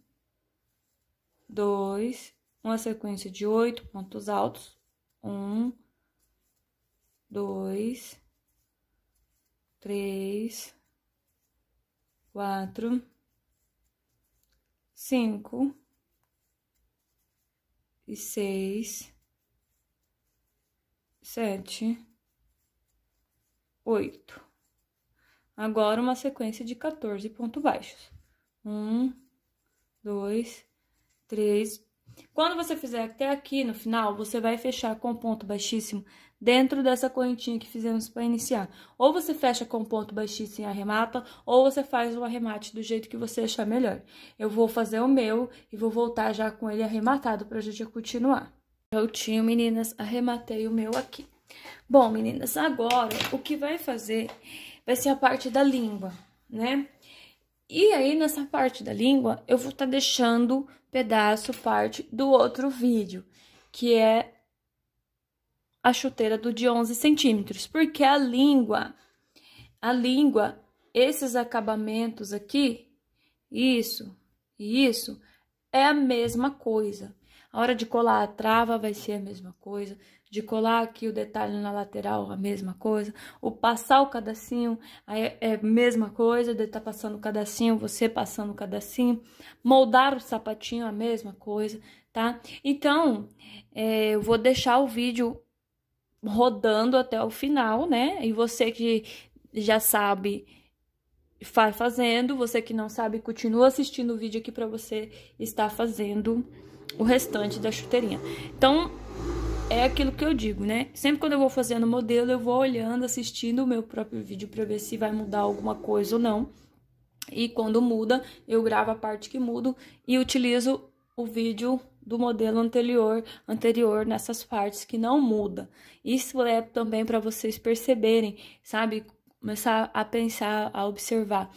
2, uma sequência de 8 pontos altos, 1, 2, 3, 4, 5 e 6, 7, 8. Agora, uma sequência de 14 pontos baixos. 1, 2, 3. Quando você fizer até aqui no final, você vai fechar com ponto baixíssimo dentro dessa correntinha que fizemos para iniciar. Ou você fecha com ponto baixíssimo e arremata, ou você faz o arremate do jeito que você achar melhor. Eu vou fazer o meu e vou voltar já com ele arrematado pra gente continuar. Prontinho, meninas, arrematei o meu aqui. Bom, meninas, agora o que vai fazer vai ser a parte da língua, né? E aí, nessa parte da língua, eu vou estar deixando pedaço, parte do outro vídeo, que é a chuteira do de 11 centímetros. Porque a língua, esses acabamentos aqui, isso e isso, é a mesma coisa. A hora de colar a trava vai ser a mesma coisa. De colar aqui o detalhe na lateral, a mesma coisa. O passar o cadacinho é a mesma coisa, de tá passando o cadacinho, você passando o cadacinho. Moldar o sapatinho, a mesma coisa, tá? Então, eu vou deixar o vídeo rodando até o final, né? E você que já sabe, vai fazendo. Você que não sabe, continua assistindo o vídeo aqui pra você estar fazendo o restante da chuteirinha. Então, é aquilo que eu digo, né? Sempre quando eu vou fazendo modelo, eu vou olhando, assistindo o meu próprio vídeo pra ver se vai mudar alguma coisa ou não. E quando muda, eu gravo a parte que mudo e utilizo o vídeo do modelo anterior nessas partes que não muda. Isso é também pra vocês perceberem, sabe? Começar a pensar, a observar.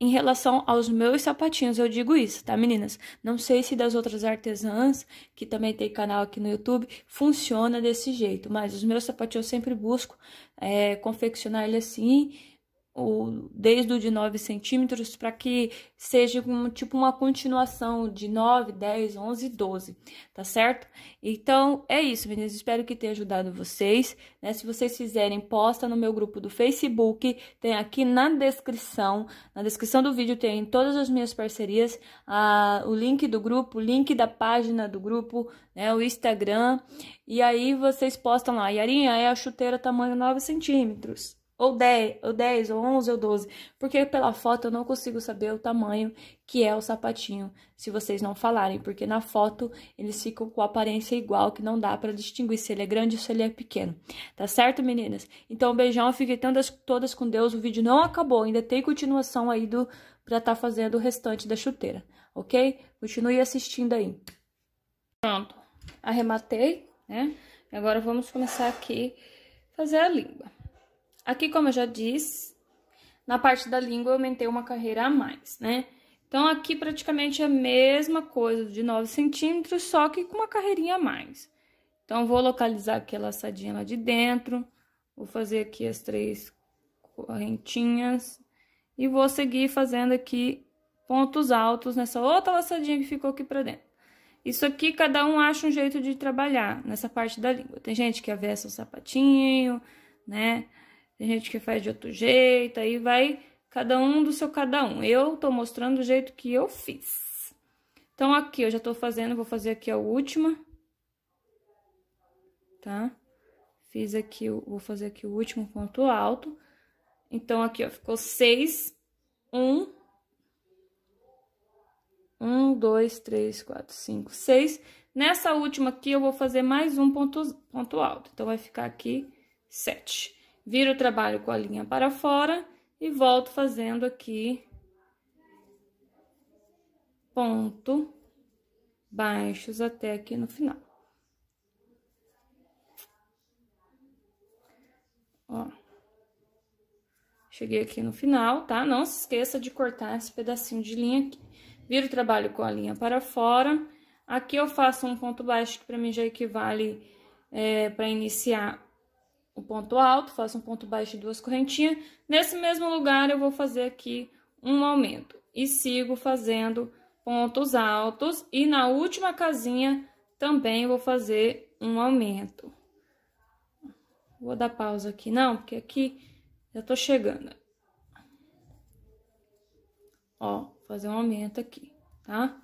Em relação aos meus sapatinhos, eu digo isso, tá, meninas? Não sei se das outras artesãs, que também tem canal aqui no YouTube, funciona desse jeito. Mas os meus sapatinhos eu sempre busco confeccionar ele assim, desde o de 9 centímetros, para que seja tipo uma continuação de 9, 10, 11, 12, tá certo? Então, é isso, meninas. Espero que tenha ajudado vocês, né? Se vocês fizerem, posta no meu grupo do Facebook, tem aqui na descrição. Na descrição do vídeo tem todas as minhas parcerias, o link do grupo, o link da página do grupo, né? O Instagram. E aí, vocês postam lá, Yarinha, é a chuteira tamanho 9 centímetros. Ou 10, ou 10, ou 11, ou 12. Porque pela foto eu não consigo saber o tamanho que é o sapatinho, se vocês não falarem. Porque na foto eles ficam com aparência igual, que não dá pra distinguir se ele é grande ou se ele é pequeno. Tá certo, meninas? Então, beijão, fiquem todas com Deus. O vídeo não acabou, ainda tem continuação aí pra tá fazendo o restante da chuteira, ok? Continue assistindo aí. Pronto, arrematei, né? Agora vamos começar aqui a fazer a língua. Aqui, como eu já disse, na parte da língua eu aumentei uma carreira a mais, né? Então, aqui praticamente é a mesma coisa de 9 centímetros, só que com uma carreirinha a mais. Então, vou localizar aqui a laçadinha lá de dentro, vou fazer aqui as 3 correntinhas e vou seguir fazendo aqui pontos altos nessa outra laçadinha que ficou aqui pra dentro. Isso aqui, cada um acha um jeito de trabalhar nessa parte da língua. Tem gente que avessa o sapatinho, né? Tem gente que faz de outro jeito, aí vai cada um do seu cada um. Eu tô mostrando o jeito que eu fiz. Então, aqui eu já tô fazendo, vou fazer aqui a última. Tá? Fiz aqui, vou fazer aqui o último ponto alto. Então, aqui, ó, ficou 6, 1, 2, 3, 4, 5, 6. Nessa última aqui, eu vou fazer mais um ponto alto. Então, vai ficar aqui 7. Viro o trabalho com a linha para fora e volto fazendo aqui ponto baixos até aqui no final. Ó, cheguei aqui no final, tá? Não se esqueça de cortar esse pedacinho de linha aqui. Viro o trabalho com a linha para fora. Aqui eu faço um ponto baixo que para mim já equivale para iniciar um ponto alto, faço um ponto baixo e 2 correntinhas. Nesse mesmo lugar, eu vou fazer aqui um aumento. E sigo fazendo pontos altos. E na última casinha, também vou fazer um aumento. Vou dar pausa aqui, não, porque aqui já tô chegando. Ó, fazer um aumento aqui, tá?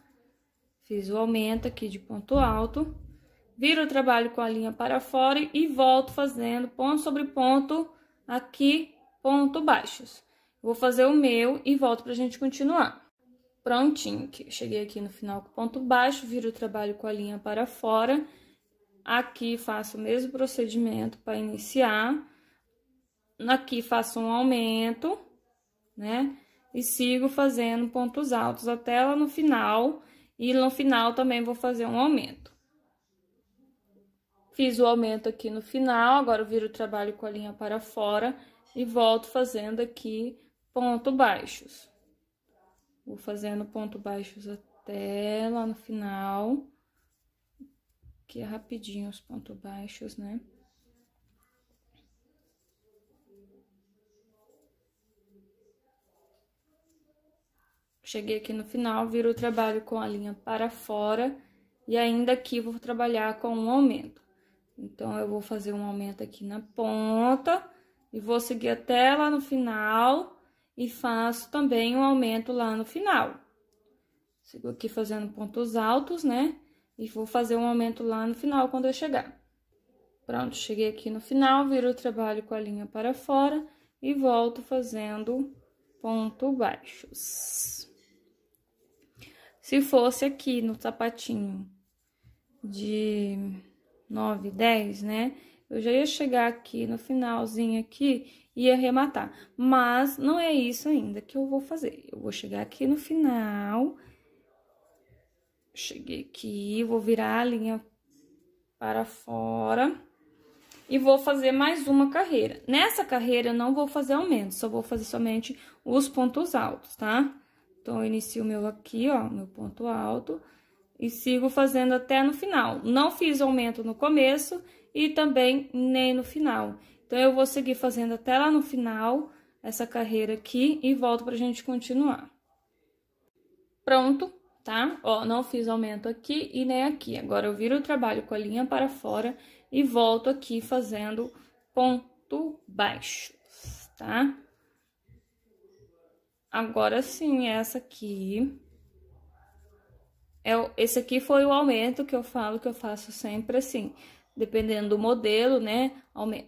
Fiz o aumento aqui de ponto alto. viro o trabalho com a linha para fora e volto fazendo ponto sobre ponto aqui, ponto baixos. Vou fazer o meu e volto pra gente continuar. Prontinho, cheguei aqui no final com ponto baixo, viro o trabalho com a linha para fora. Aqui faço o mesmo procedimento para iniciar. Aqui faço um aumento, né? E sigo fazendo pontos altos até lá no final. E no final também vou fazer um aumento. Fiz o aumento aqui no final, agora eu viro o trabalho com a linha para fora e volto fazendo aqui ponto baixos. Vou fazendo ponto baixos até lá no final. Aqui é rapidinho os pontos baixos, né? Cheguei aqui no final, viro o trabalho com a linha para fora e ainda aqui vou trabalhar com um aumento. Então, eu vou fazer um aumento aqui na ponta e vou seguir até lá no final e faço também um aumento lá no final. Sigo aqui fazendo pontos altos, né? E vou fazer um aumento lá no final, quando eu chegar. Pronto, cheguei aqui no final, viro o trabalho com a linha para fora e volto fazendo ponto baixos. Se fosse aqui no sapatinho de 9, 10, né? Eu já ia chegar aqui no finalzinho aqui e ia arrematar. Mas não é isso ainda que eu vou fazer. Eu vou chegar aqui no final... Cheguei aqui, vou virar a linha para fora e vou fazer mais uma carreira. Nessa carreira, eu não vou fazer aumento, só vou fazer somente os pontos altos, tá? Então, eu inicio o meu aqui, ó, meu ponto alto e sigo fazendo até no final. Não fiz aumento no começo e também nem no final. Então, eu vou seguir fazendo até lá no final essa carreira aqui e volto pra gente continuar. Pronto. Tá? Ó, não fiz aumento aqui e nem aqui. Agora, eu viro o trabalho com a linha para fora e volto aqui fazendo ponto baixo, tá? Agora sim, essa aqui... Esse aqui foi o aumento que eu falo que eu faço sempre assim, dependendo do modelo, né?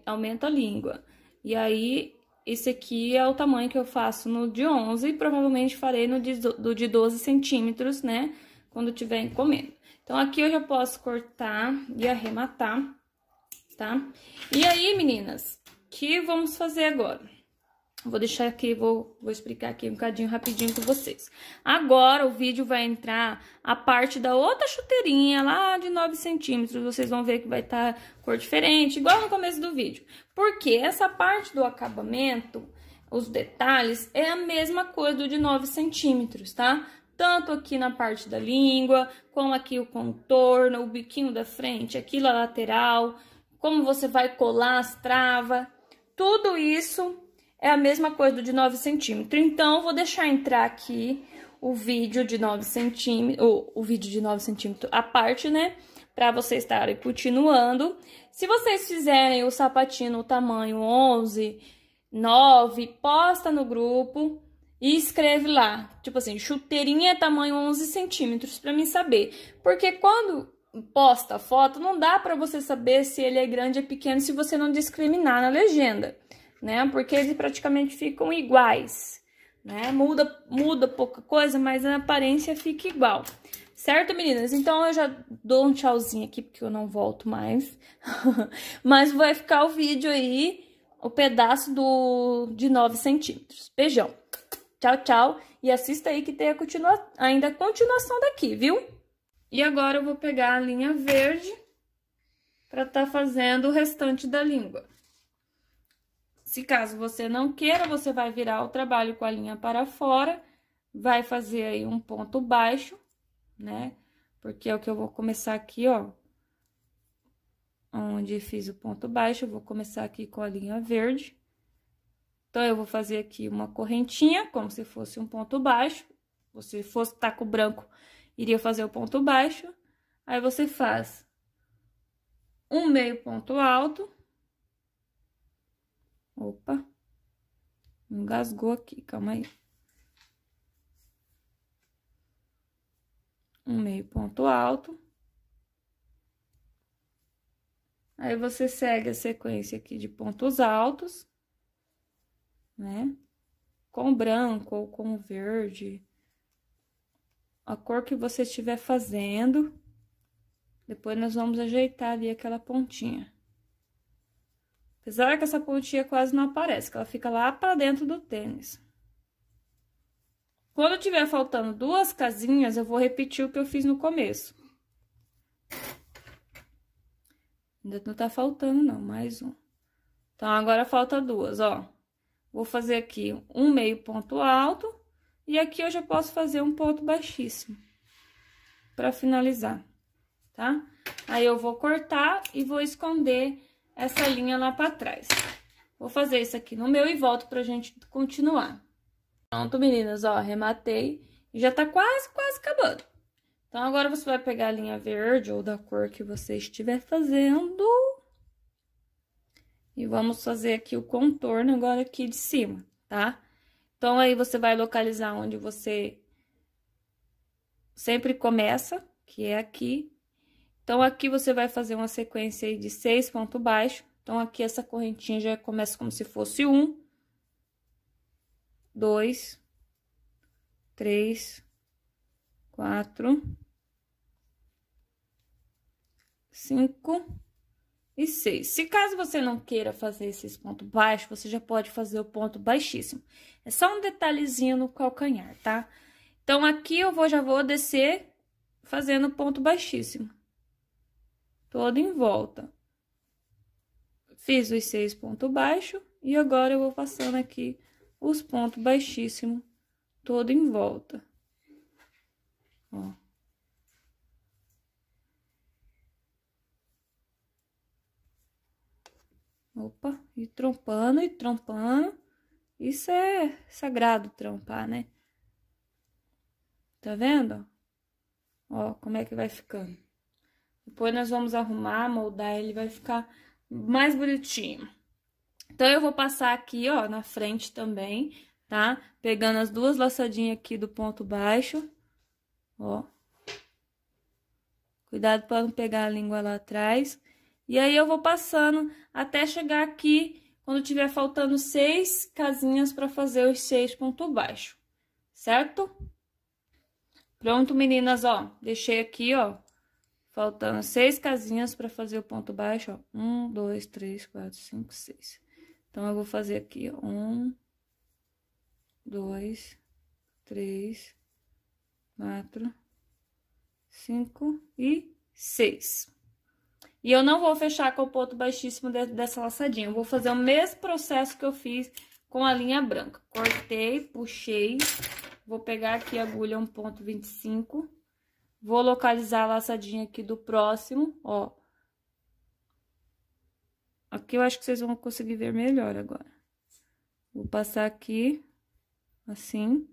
Aumenta a língua. E aí... Esse aqui é o tamanho que eu faço no de 11 e provavelmente farei no de 12 centímetros, né? Quando tiver encomenda. Então, aqui eu já posso cortar e arrematar, tá? E aí, meninas, o que vamos fazer agora? Vou deixar aqui, vou explicar aqui um bocadinho rapidinho pra vocês. Agora, o vídeo vai entrar a parte da outra chuteirinha lá de 9 centímetros. Vocês vão ver que vai estar cor diferente, igual no começo do vídeo. Porque essa parte do acabamento, os detalhes, é a mesma coisa do de 9 centímetros, tá? Tanto aqui na parte da língua, como aqui o contorno, o biquinho da frente, aqui na lateral, como você vai colar as travas, tudo isso... É a mesma coisa do de 9 centímetros. Então, vou deixar entrar aqui o vídeo de 9 centímetros, o vídeo de 9 centímetros a parte, né? Pra vocês estarem continuando. Se vocês fizerem o sapatinho no tamanho 11, 9, posta no grupo e escreve lá. Tipo assim, chuteirinha tamanho 11 centímetros, pra mim saber. Porque quando posta a foto, não dá pra você saber se ele é grande ou pequeno, se você não discriminar na legenda. Né? Porque eles praticamente ficam iguais, né? Muda pouca coisa, mas a aparência fica igual. Certo, meninas? Então, eu já dou um tchauzinho aqui, porque eu não volto mais. Mas vai ficar o vídeo aí, o pedaço de 9 centímetros. Beijão. Tchau, tchau. E assista aí que tem ainda a continuação daqui, viu? E agora eu vou pegar a linha verde para tá fazendo o restante da língua. Se caso você não queira, você vai virar o trabalho com a linha para fora, vai fazer aí um ponto baixo, né? Porque é o que eu vou começar aqui, ó. Onde fiz o ponto baixo, eu vou começar aqui com a linha verde. Então, eu vou fazer aqui uma correntinha, como se fosse um ponto baixo. Se fosse taco branco, iria fazer o ponto baixo. Aí, você faz um meio ponto alto. Opa, engasgou aqui, calma aí. Um meio ponto alto. Aí, você segue a sequência aqui de pontos altos, né? Com branco ou com verde, a cor que você estiver fazendo. Depois, nós vamos ajeitar ali aquela pontinha. Apesar que essa pontinha quase não aparece, que ela fica lá pra dentro do tênis. Quando tiver faltando duas casinhas, eu vou repetir o que eu fiz no começo. Ainda não tá faltando, não, mais um. Então, agora falta duas, ó. Vou fazer aqui um meio ponto alto, e aqui eu já posso fazer um ponto baixíssimo, pra finalizar, tá? Aí, eu vou cortar e vou esconder essa linha lá pra trás. Vou fazer isso aqui no meu e volto pra gente continuar. Pronto, meninas, ó, rematei e já tá quase, quase acabando. Então, agora você vai pegar a linha verde ou da cor que você estiver fazendo. E vamos fazer aqui o contorno agora aqui de cima, tá? Então, aí você vai localizar onde você sempre começa, que é aqui. Então, aqui você vai fazer uma sequência aí de 6 pontos baixos. Então, aqui essa correntinha já começa como se fosse 1, 2, 3, 4, 5 e 6. Se caso você não queira fazer esses pontos baixos, você já pode fazer o ponto baixíssimo. É só um detalhezinho no calcanhar, tá? Então, aqui eu vou, já vou descer fazendo ponto baixíssimo. Todo em volta. Fiz os 6 pontos baixos e agora eu vou passando aqui os pontos baixíssimos, todo em volta. Ó. Opa, e trompando, e trompando. Isso é sagrado trompar, né? Tá vendo? Ó, como é que vai ficando. Depois, nós vamos arrumar, moldar, ele vai ficar mais bonitinho. Então, eu vou passar aqui, ó, na frente também, tá? Pegando as duas laçadinhas aqui do ponto baixo, ó. Cuidado pra não pegar a língua lá atrás. E aí, eu vou passando até chegar aqui, quando tiver faltando 6 casinhas pra fazer os 6 pontos baixos, certo? Pronto, meninas, ó, deixei aqui, ó. Faltando 6 casinhas para fazer o ponto baixo, ó. 1, 2, 3, 4, 5, 6. Então, eu vou fazer aqui, ó. 1, 2, 3, 4, 5 e 6. E eu não vou fechar com o ponto baixíssimo dessa laçadinha. Eu vou fazer o mesmo processo que eu fiz com a linha branca. Cortei, puxei. Vou pegar aqui a agulha 1,25. Vou localizar a laçadinha aqui do próximo, ó. Aqui eu acho que vocês vão conseguir ver melhor agora. Vou passar aqui, assim,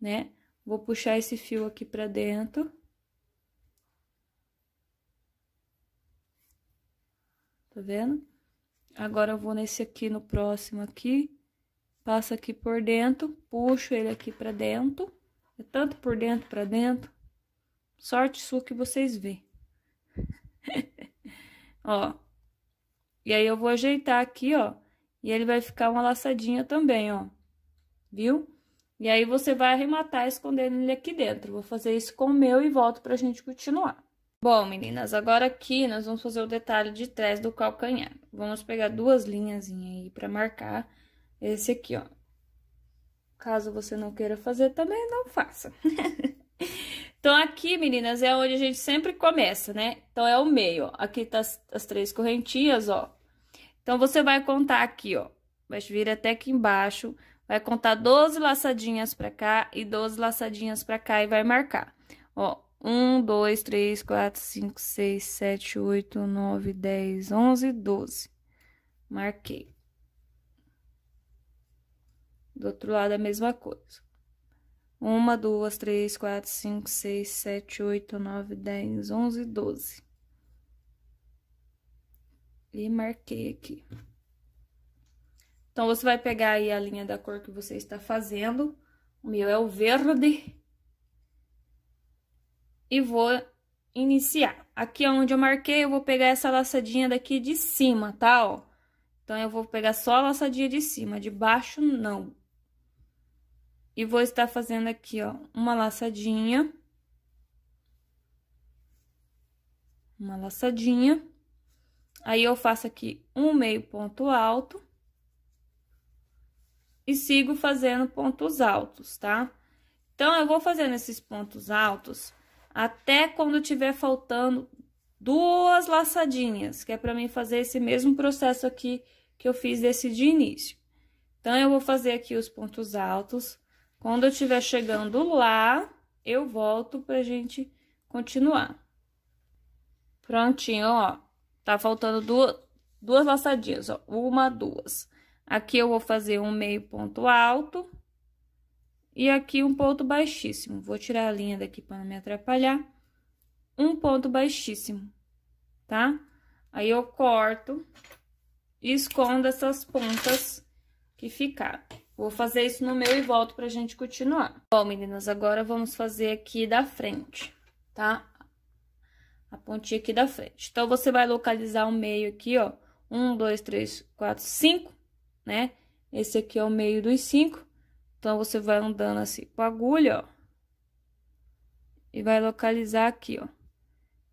né? Vou puxar esse fio aqui pra dentro. Tá vendo? Agora, eu vou nesse aqui, no próximo aqui. Passo aqui por dentro, puxo ele aqui pra dentro. É tanto por dentro, pra dentro. Sorte sua que vocês veem. Ó. E aí, eu vou ajeitar aqui, ó. E ele vai ficar uma laçadinha também, ó. Viu? E aí, você vai arrematar escondendo ele aqui dentro. Vou fazer isso com o meu e volto pra gente continuar. Bom, meninas, agora aqui nós vamos fazer o detalhe de trás do calcanhar. Vamos pegar duas linhazinhas aí pra marcar esse aqui, ó. Caso você não queira fazer também, não faça. Então, aqui, meninas, é onde a gente sempre começa, né? Então, é o meio, ó. Aqui tá as 3 correntinhas, ó. Então, você vai contar aqui, ó. Vai vir até aqui embaixo. Vai contar 12 laçadinhas pra cá e 12 laçadinhas pra cá e vai marcar. Ó, 1, 2, 3, 4, 5, 6, 7, 8, 9, 10, 11, 12. Marquei. Do outro lado, a mesma coisa. 1, 2, 3, 4, 5, 6, 7, 8, 9, 10, 11, 12. E marquei aqui. Então, você vai pegar aí a linha da cor que você está fazendo. O meu é o verde. E vou iniciar. Aqui onde eu marquei, eu vou pegar essa laçadinha daqui de cima, tá, ó? Então, eu vou pegar só a laçadinha de cima, de baixo não. E vou estar fazendo aqui, ó, uma laçadinha. Uma laçadinha. Aí, eu faço aqui um meio ponto alto. E sigo fazendo pontos altos, tá? Então, eu vou fazendo esses pontos altos até quando tiver faltando 2 laçadinhas, que é pra mim fazer esse mesmo processo aqui que eu fiz desse de início. Então, eu vou fazer aqui os pontos altos. Quando eu tiver chegando lá, eu volto pra gente continuar. Prontinho, ó. Tá faltando duas laçadinhas, ó. 1, 2. Aqui eu vou fazer um meio ponto alto e aqui um ponto baixíssimo. Vou tirar a linha daqui para não me atrapalhar. Um ponto baixíssimo, tá? Aí eu corto e escondo essas pontas que ficaram. Vou fazer isso no meu e volto pra gente continuar. Bom, meninas, agora vamos fazer aqui da frente, tá? A pontinha aqui da frente. Então, você vai localizar o meio aqui, ó. 1, 2, 3, 4, 5. Né? Esse aqui é o meio dos 5, então, você vai andando assim com a agulha, ó, e vai localizar aqui, ó.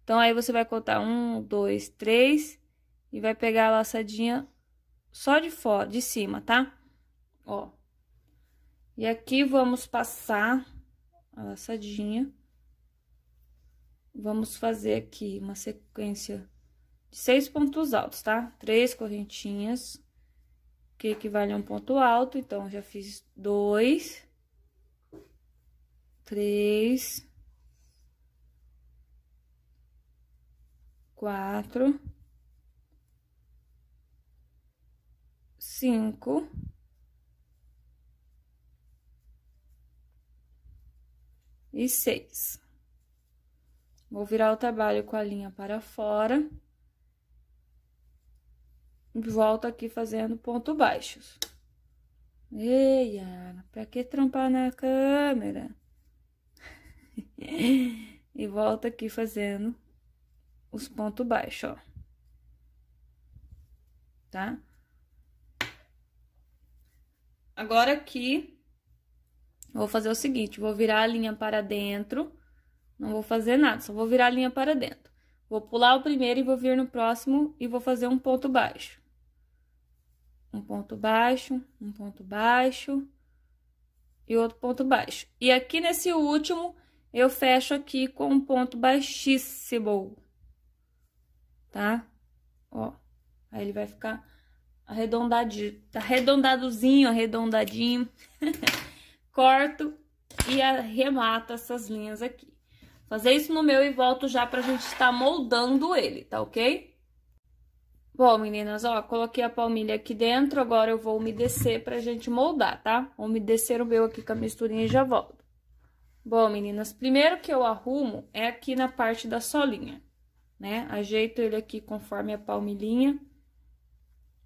Então, aí, você vai contar 1, 2, 3, e vai pegar a laçadinha só de fora, de cima, tá? Ó. E aqui, vamos passar a laçadinha. Vamos fazer aqui uma sequência de 6 pontos altos, tá? 3 correntinhas. Que equivale a um ponto alto, então, já fiz 2, 3, 4, 5 e 6. Vou virar o trabalho com a linha para fora. Volto aqui fazendo ponto baixos. Ei, Ana, pra que trampar na câmera? E volto aqui fazendo os pontos baixos, ó. Tá? Agora aqui, vou fazer o seguinte, vou virar a linha para dentro, não vou fazer nada, só vou virar a linha para dentro. Vou pular o primeiro e vou vir no próximo e vou fazer um ponto baixo. Um ponto baixo, um ponto baixo e outro ponto baixo. E aqui nesse último, eu fecho aqui com um ponto baixíssimo, tá? Ó, aí ele vai ficar arredondadinho, arredondadozinho, arredondadinho. Corto e arremato essas linhas aqui. Fazer isso no meu e volto já pra gente estar moldando ele, tá ok? Bom, meninas, ó, coloquei a palmilha aqui dentro, agora eu vou umedecer pra gente moldar, tá? Vou umedecer o meu aqui com a misturinha e já volto. Bom, meninas, primeiro que eu arrumo é aqui na parte da solinha, né? Ajeito ele aqui conforme a palmilhinha.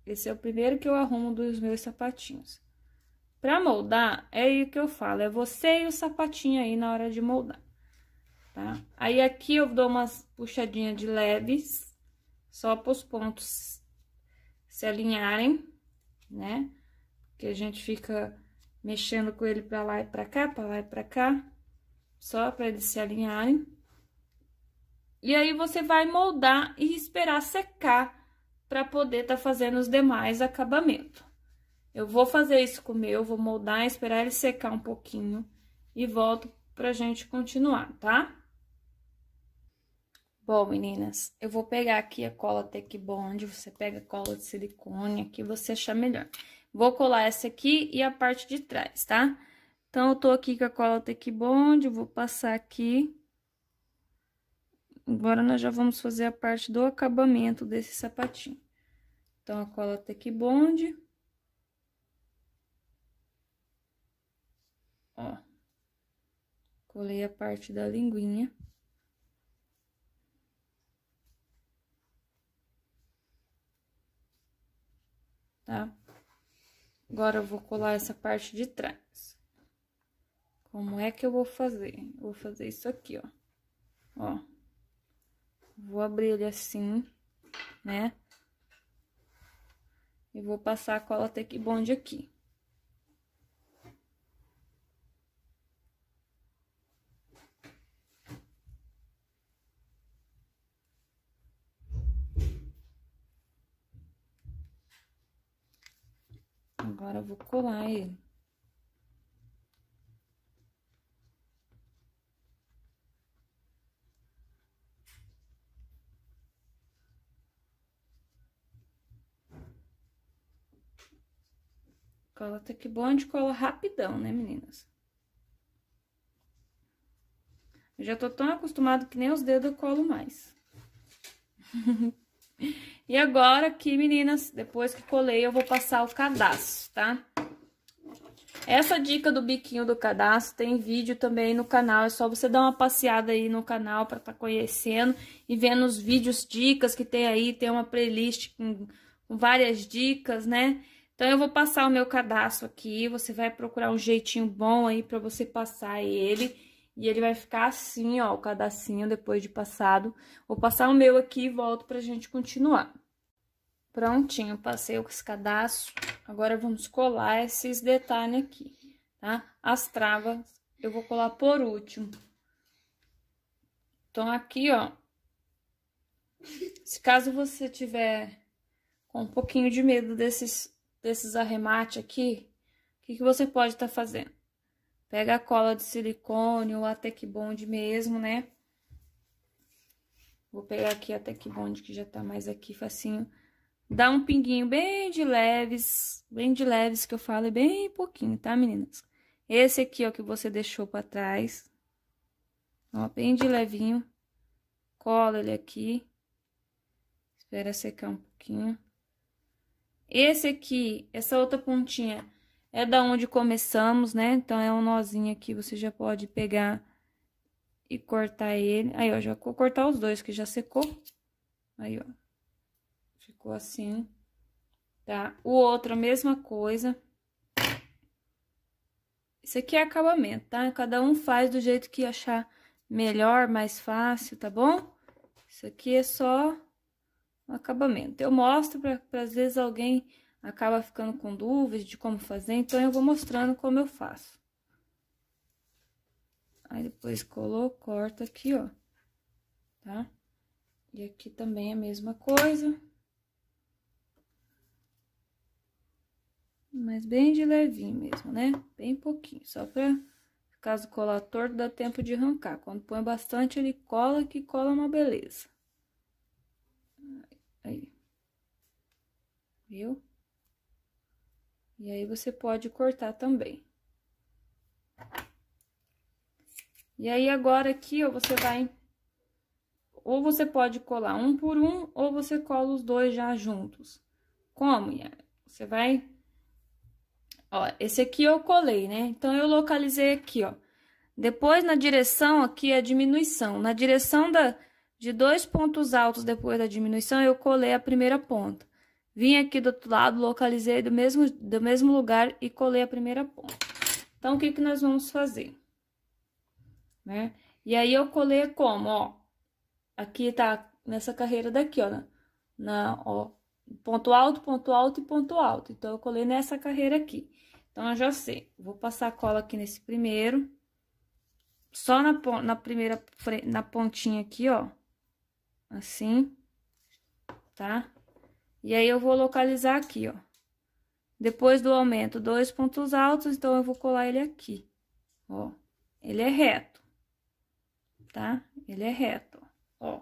Esse é o primeiro que eu arrumo dos meus sapatinhos. Pra moldar, é aí que eu falo, é você e o sapatinho aí na hora de moldar. Tá? Aí, aqui eu dou umas puxadinhas de leves, só para os pontos se alinharem, né? Porque a gente fica mexendo com ele para lá e para cá, para lá e para cá, só para eles se alinharem. E aí, você vai moldar e esperar secar para poder tá fazendo os demais acabamento. Eu vou fazer isso com o meu, vou moldar, esperar ele secar um pouquinho e volto pra gente continuar, tá? Bom, meninas, eu vou pegar aqui a cola Tekbond, você pega a cola de silicone, aqui você achar melhor. Vou colar essa aqui e a parte de trás, tá? Então, eu tô aqui com a cola Tekbond, vou passar aqui. Agora, nós já vamos fazer a parte do acabamento desse sapatinho. Então, a cola Tekbond. Ó. Colei a parte da linguinha. Tá? Agora, eu vou colar essa parte de trás. Como é que eu vou fazer? Eu vou fazer isso aqui, ó. Ó. Vou abrir ele assim, né? E vou passar a cola Tekbond aqui. Agora eu vou colar ele. Cola até que bom de cola rapidão, né, meninas? Eu já tô tão acostumado que nem os dedos eu colo mais. E agora aqui, meninas, depois que colei, eu vou passar o cadarço, tá? Essa dica do biquinho do cadarço tem vídeo também no canal, é só você dar uma passeada aí no canal pra tá conhecendo e vendo os vídeos, dicas que tem aí, tem uma playlist com várias dicas, né? Então, eu vou passar o meu cadarço aqui, você vai procurar um jeitinho bom aí pra você passar ele. E ele vai ficar assim, ó, o cadarcinho depois de passado. Vou passar o meu aqui e volto pra gente continuar. Prontinho, passei o cadarço. Agora, vamos colar esses detalhes aqui, tá? As travas eu vou colar por último. Então, aqui, ó, se caso você tiver com um pouquinho de medo desses arremates aqui, o que você pode estar fazendo? Pega a cola de silicone ou a Tekbond mesmo, né? Vou pegar aqui a Tekbond que já tá mais aqui, facinho. Dá um pinguinho bem de leves que eu falo, é bem pouquinho, tá, meninas? Esse aqui, ó, que você deixou pra trás. Ó, bem de levinho. Cola ele aqui. Espera secar um pouquinho. Esse aqui, essa outra pontinha... é da onde começamos, né? Então, é um nozinho aqui, você já pode pegar e cortar ele. Aí, ó, já vou cortar os dois, que já secou. Aí, ó, ficou assim, tá? O outro, a mesma coisa. Isso aqui é acabamento, tá? Cada um faz do jeito que achar melhor, mais fácil, tá bom? Isso aqui é só um acabamento. Eu mostro pra às vezes, alguém... acaba ficando com dúvidas de como fazer, então eu vou mostrando como eu faço. Aí, depois colou, corta aqui, ó, tá? E aqui também a mesma coisa. Mas bem de levinho mesmo, né? Bem pouquinho, só pra, caso colar torto, dá tempo de arrancar. Quando põe bastante, ele cola, que cola uma beleza. Aí. Viu? E aí, você pode cortar também. E aí, agora aqui, ó, você vai... ou você pode colar um por um, ou você cola os dois já juntos. Como, Yara? Você vai... ó, esse aqui eu colei, né? Então, eu localizei aqui, ó. Depois, na direção aqui, a diminuição. Na direção de dois pontos altos depois da diminuição, eu colei a primeira ponta. Vim aqui do outro lado, localizei do mesmo lugar e colei a primeira ponta. Então, o que que nós vamos fazer? Né? E aí, eu colei como, ó. Aqui tá nessa carreira daqui, ó. Ó, ponto alto e ponto alto. Então, eu colei nessa carreira aqui. Então, eu já sei. Vou passar a cola aqui nesse primeiro. Só na pontinha aqui, ó. Assim. Tá? E aí, eu vou localizar aqui, ó. Depois do aumento, dois pontos altos, então, eu vou colar ele aqui, ó. Ele é reto, tá? Ele é reto, ó.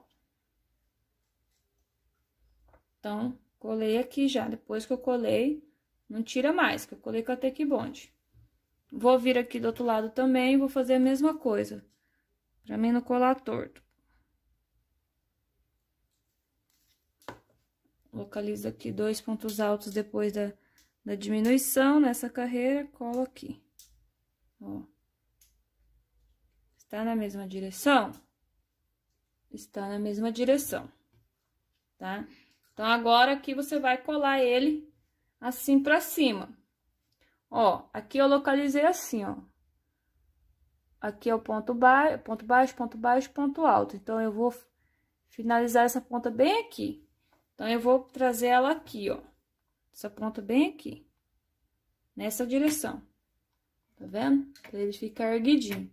Então, colei aqui já. Depois que eu colei, não tira mais, que eu colei com a Tekbond. Vou vir aqui do outro lado também, vou fazer a mesma coisa. Pra mim não colar torto. Localizo aqui dois pontos altos depois da diminuição nessa carreira, colo aqui. Ó. Está na mesma direção? Está na mesma direção, tá? Então, agora aqui você vai colar ele assim pra cima. Ó, aqui eu localizei assim, ó. Aqui é o ponto baixo, ponto baixo, ponto baixo, ponto alto. Então, eu vou... finalizar essa ponta bem aqui. Então, eu vou trazer ela aqui, ó. Essa ponta bem aqui. Nessa direção. Tá vendo? Pra ele ficar erguidinho.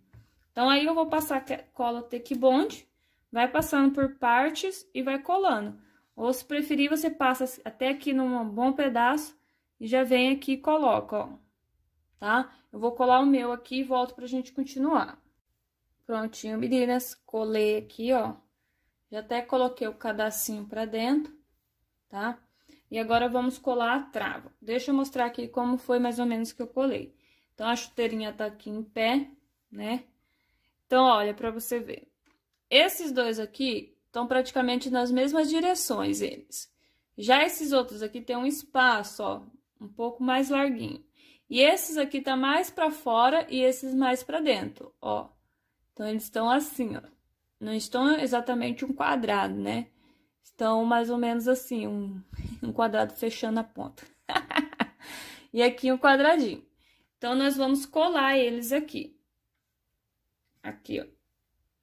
Então, aí eu vou passar a cola Tekbond, vai passando por partes e vai colando. Ou, se preferir, você passa até aqui num bom pedaço e já vem aqui e coloca, ó. Tá? Eu vou colar o meu aqui e volto pra gente continuar. Prontinho, meninas. Colei aqui, ó. Já até coloquei o cadarcinho pra dentro, tá? E agora, vamos colar a trava. Deixa eu mostrar aqui como foi mais ou menos que eu colei. Então, a chuteirinha tá aqui em pé, né? Então, olha, pra você ver. Esses dois aqui estão praticamente nas mesmas direções, eles. Já esses outros aqui tem um espaço, ó, um pouco mais larguinho. E esses aqui tá mais pra fora e esses mais pra dentro, ó. Então, eles estão assim, ó. Não estão exatamente um quadrado, né? Estão mais ou menos assim, um quadrado fechando a ponta. E aqui um quadradinho. Então, nós vamos colar eles aqui. Aqui, ó,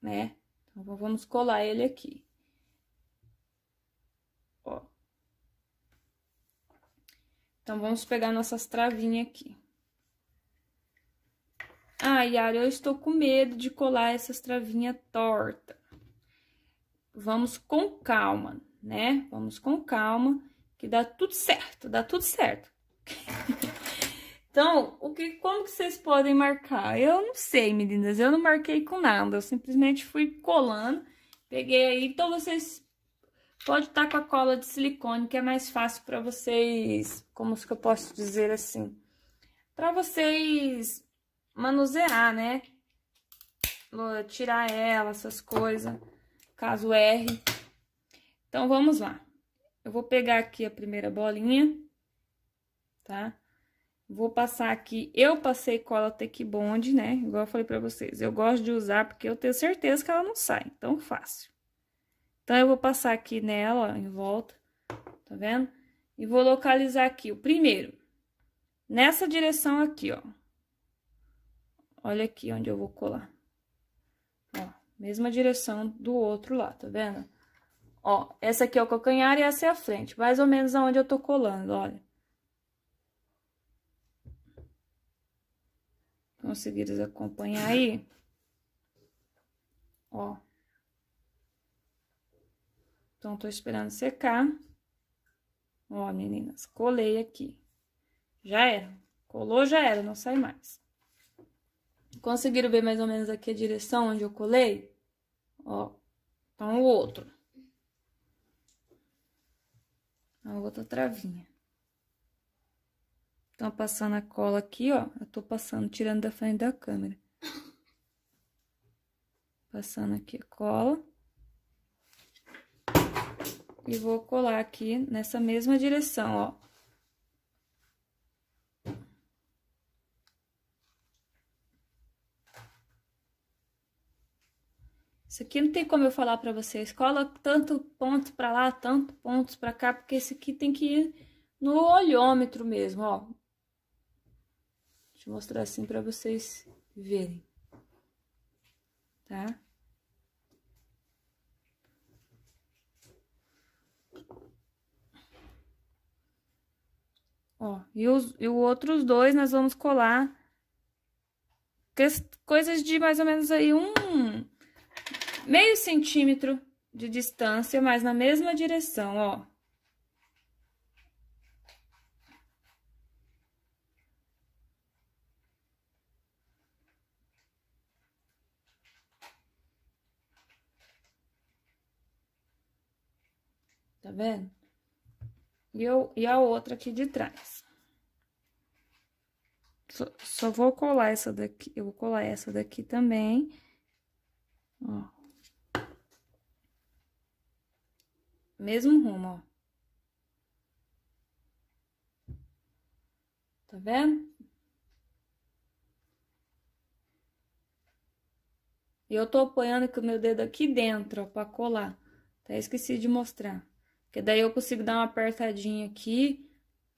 né? Então, vamos colar ele aqui. Ó. Então, vamos pegar nossas travinhas aqui. Ah, Yara, eu estou com medo de colar essas travinhas tortas. Vamos com calma, né? Vamos com calma, que dá tudo certo, dá tudo certo. Então, como que vocês podem marcar? Eu não sei, meninas, eu não marquei com nada, eu simplesmente fui colando, peguei aí. Então, vocês podem estar com a cola de silicone, que é mais fácil para vocês, como que eu posso dizer assim? Para vocês manusear, né? Vou tirar ela, essas coisas, caso erre. Então, vamos lá. Eu vou pegar aqui a primeira bolinha, tá? Vou passar aqui. Eu passei cola Tekbond, né? Igual eu falei pra vocês. Eu gosto de usar porque eu tenho certeza que ela não sai. Então, fácil. Então, eu vou passar aqui nela, ó, em volta. Tá vendo? E vou localizar aqui o primeiro. Nessa direção aqui, ó. Olha aqui onde eu vou colar. Ó, mesma direção do outro lá, tá vendo? Ó, essa aqui é o calcanhar e essa é a frente. Mais ou menos aonde eu tô colando, olha. Conseguiram acompanhar aí? Ó. Então, tô esperando secar. Ó, meninas, colei aqui. Já era. Colou, já era, não sai mais. Conseguiram ver mais ou menos aqui a direção onde eu colei? Ó, então o outro. A outra travinha. Então, passando a cola aqui, ó, eu tô passando, tirando da frente da câmera. Passando aqui a cola. E vou colar aqui nessa mesma direção, ó. Isso aqui não tem como eu falar pra vocês, cola tanto ponto pra lá, tanto pontos pra cá, porque esse aqui tem que ir no olhômetro mesmo, ó. Deixa eu mostrar assim pra vocês verem, tá? Ó, e os outros dois nós vamos colar coisas de mais ou menos aí meio centímetro de distância, mas na mesma direção, ó. Tá vendo? E a outra aqui de trás. Só vou colar essa daqui, eu vou colar essa daqui também, ó. Mesmo rumo, ó. Tá vendo? E eu tô apoiando com o meu dedo aqui dentro, ó, pra colar. Até esqueci de mostrar. Porque daí eu consigo dar uma apertadinha aqui,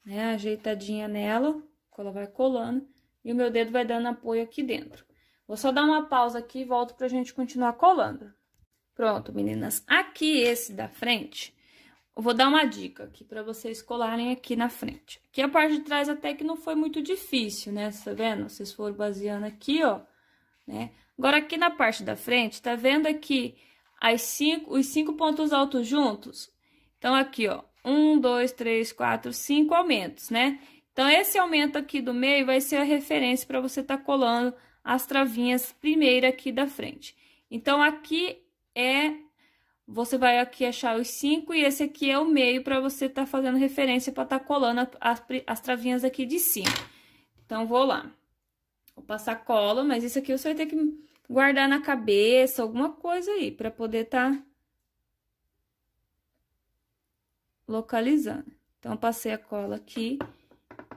né? Ajeitadinha nela, ela vai colando. E o meu dedo vai dando apoio aqui dentro. Vou só dar uma pausa aqui e volto pra gente continuar colando. Pronto, meninas. Aqui, esse da frente, eu vou dar uma dica aqui pra vocês colarem aqui na frente. Aqui a parte de trás até que não foi muito difícil, né? Tá vendo? Vocês foram baseando aqui, ó, né? Agora, aqui na parte da frente, tá vendo aqui os cinco pontos altos juntos? Então, aqui, ó, 1, 2, 3, 4, 5 aumentos, né? Então, esse aumento aqui do meio vai ser a referência pra você tá colando as travinhas primeiro aqui da frente. Então, aqui você vai aqui achar os 5 e esse aqui é o meio para você tá fazendo referência para tá colando as travinhas aqui de cima. Então, vou lá. Vou passar cola, mas isso aqui você vai ter que guardar na cabeça, alguma coisa aí, para poder tá localizando. Então, eu passei a cola aqui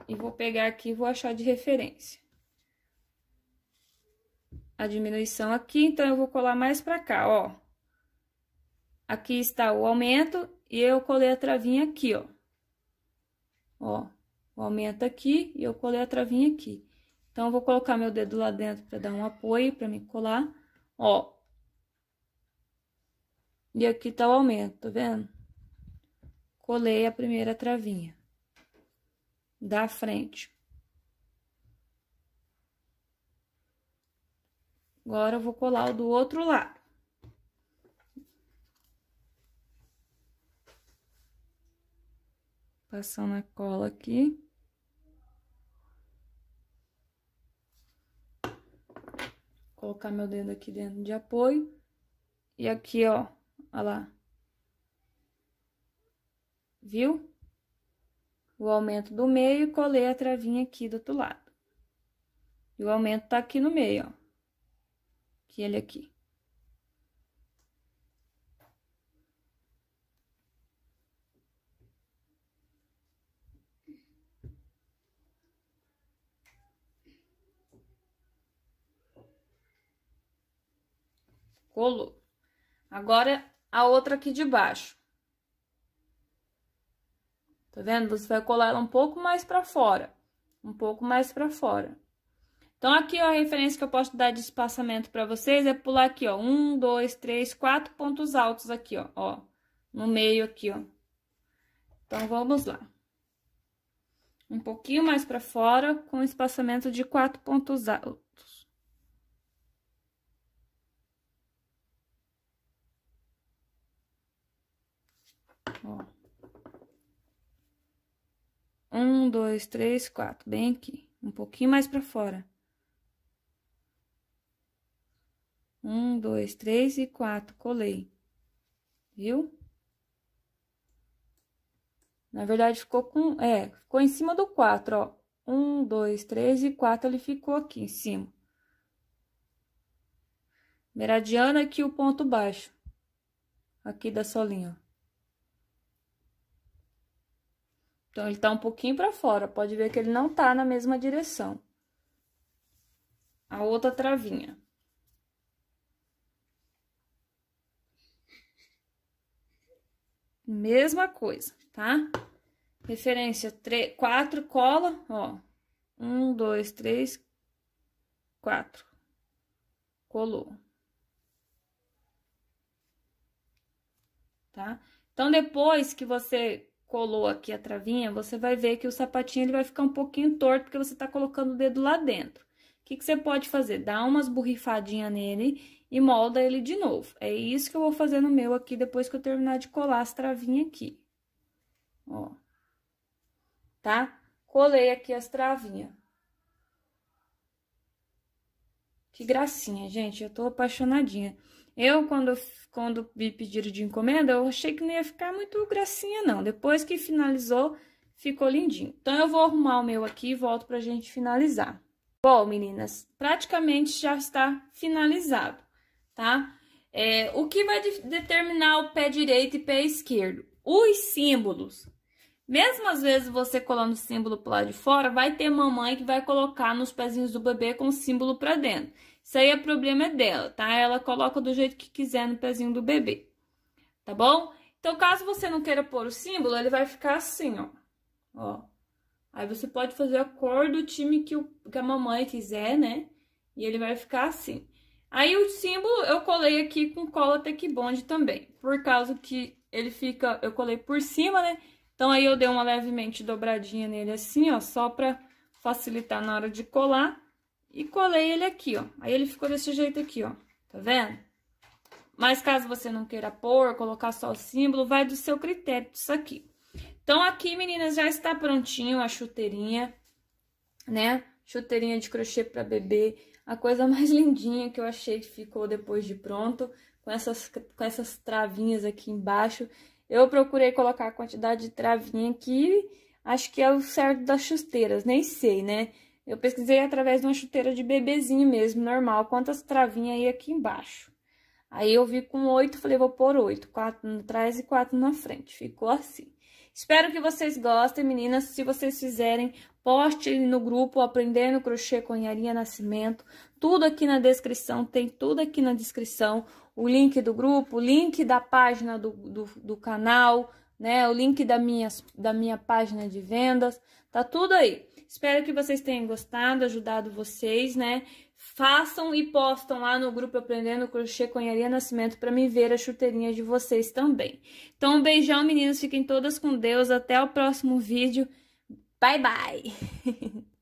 e vou pegar aqui e vou achar de referência a diminuição aqui, então, eu vou colar mais para cá, ó. Aqui está o aumento e eu colei a travinha aqui, ó. Ó, o aumento aqui e eu colei a travinha aqui. Então, eu vou colocar meu dedo lá dentro para dar um apoio para me colar, ó. E aqui tá o aumento, tá vendo? Colei a primeira travinha da frente. Agora, eu vou colar o do outro lado. Passando a cola aqui. Colocar meu dedo aqui dentro de apoio. E aqui, ó, olha lá. Viu? O aumento do meio e colei a travinha aqui do outro lado. E o aumento tá aqui no meio, ó. Que ele aqui. Colou. Agora, a outra aqui de baixo. Tá vendo? Você vai colar ela um pouco mais pra fora. Um pouco mais pra fora. Então, aqui, ó, a referência que eu posso dar de espaçamento pra vocês é pular aqui, ó. 1, 2, 3, 4 pontos altos aqui, ó. Ó, no meio aqui, ó. Então, vamos lá. Um pouquinho mais pra fora com espaçamento de 4 pontos altos. Ó. 1, 2, 3, 4, bem aqui, um pouquinho mais pra fora. 1, 2, 3 e 4, colei, viu? Na verdade, ficou com, ficou em cima do 4, ó. 1, 2, 3 e 4, ele ficou aqui em cima. Meridiana aqui o ponto baixo, aqui da solinha, ó. Então, ele tá um pouquinho pra fora, pode ver que ele não tá na mesma direção. A outra travinha. Mesma coisa, tá? Referência 4, cola, ó. 1, 2, 3, 4. Colou. Tá? Então, depois que você colou aqui a travinha, você vai ver que o sapatinho ele vai ficar um pouquinho torto, porque você tá colocando o dedo lá dentro. O que que você pode fazer? Dá umas borrifadinhas nele e molda ele de novo. É isso que eu vou fazer no meu aqui, depois que eu terminar de colar as travinhas aqui. Ó. Tá? Colei aqui as travinhas. Que gracinha, gente. Eu tô apaixonadinha. Eu, quando me pediram de encomenda, eu achei que não ia ficar muito gracinha, não. Depois que finalizou, ficou lindinho. Então, eu vou arrumar o meu aqui e volto pra gente finalizar. Bom, meninas, praticamente já está finalizado, tá? O que vai determinar o pé direito e pé esquerdo? Os símbolos. Mesmo, às vezes, você colando o símbolo pro lado de fora, vai ter mamãe que vai colocar nos pezinhos do bebê com o símbolo pra dentro. Isso aí é problema dela, tá? Ela coloca do jeito que quiser no pezinho do bebê, tá bom? Então, caso você não queira pôr o símbolo, ele vai ficar assim, ó. Ó. Aí você pode fazer a cor do time que a mamãe quiser, né? E ele vai ficar assim. Aí o símbolo eu colei aqui com cola Tekbond também, por causa que ele fica, eu colei por cima, né? Então aí eu dei uma levemente dobradinha nele assim, ó, só pra facilitar na hora de colar. E colei ele aqui, ó. Aí ele ficou desse jeito aqui, ó. Tá vendo? Mas caso você não queira pôr, colocar só o símbolo, vai do seu critério disso aqui. Então aqui, meninas, já está prontinho a chuteirinha, né? Chuteirinha de crochê pra bebê. A coisa mais lindinha que eu achei que ficou depois de pronto, com essas travinhas aqui embaixo. Eu procurei colocar a quantidade de travinha aqui, acho que é o certo das chuteiras, nem sei, né? Eu pesquisei através de uma chuteira de bebezinho mesmo, normal, quantas travinhas aí aqui embaixo. Aí eu vi com 8, falei, vou pôr 8, 4 atrás e 4 na frente, ficou assim. Espero que vocês gostem, meninas. Se vocês fizerem, poste no grupo Aprendendo Crochê com Yarinha Nascimento. Tudo aqui na descrição, tem tudo aqui na descrição. O link do grupo, o link da página do canal, né? O link da minha página de vendas, tá tudo aí. Espero que vocês tenham gostado, ajudado vocês, né? Façam e postam lá no grupo Aprendendo Crochê com Yarinha Nascimento para mim ver a chuteirinha de vocês também. Então, um beijão, meninas. Fiquem todas com Deus. Até o próximo vídeo. Bye, bye!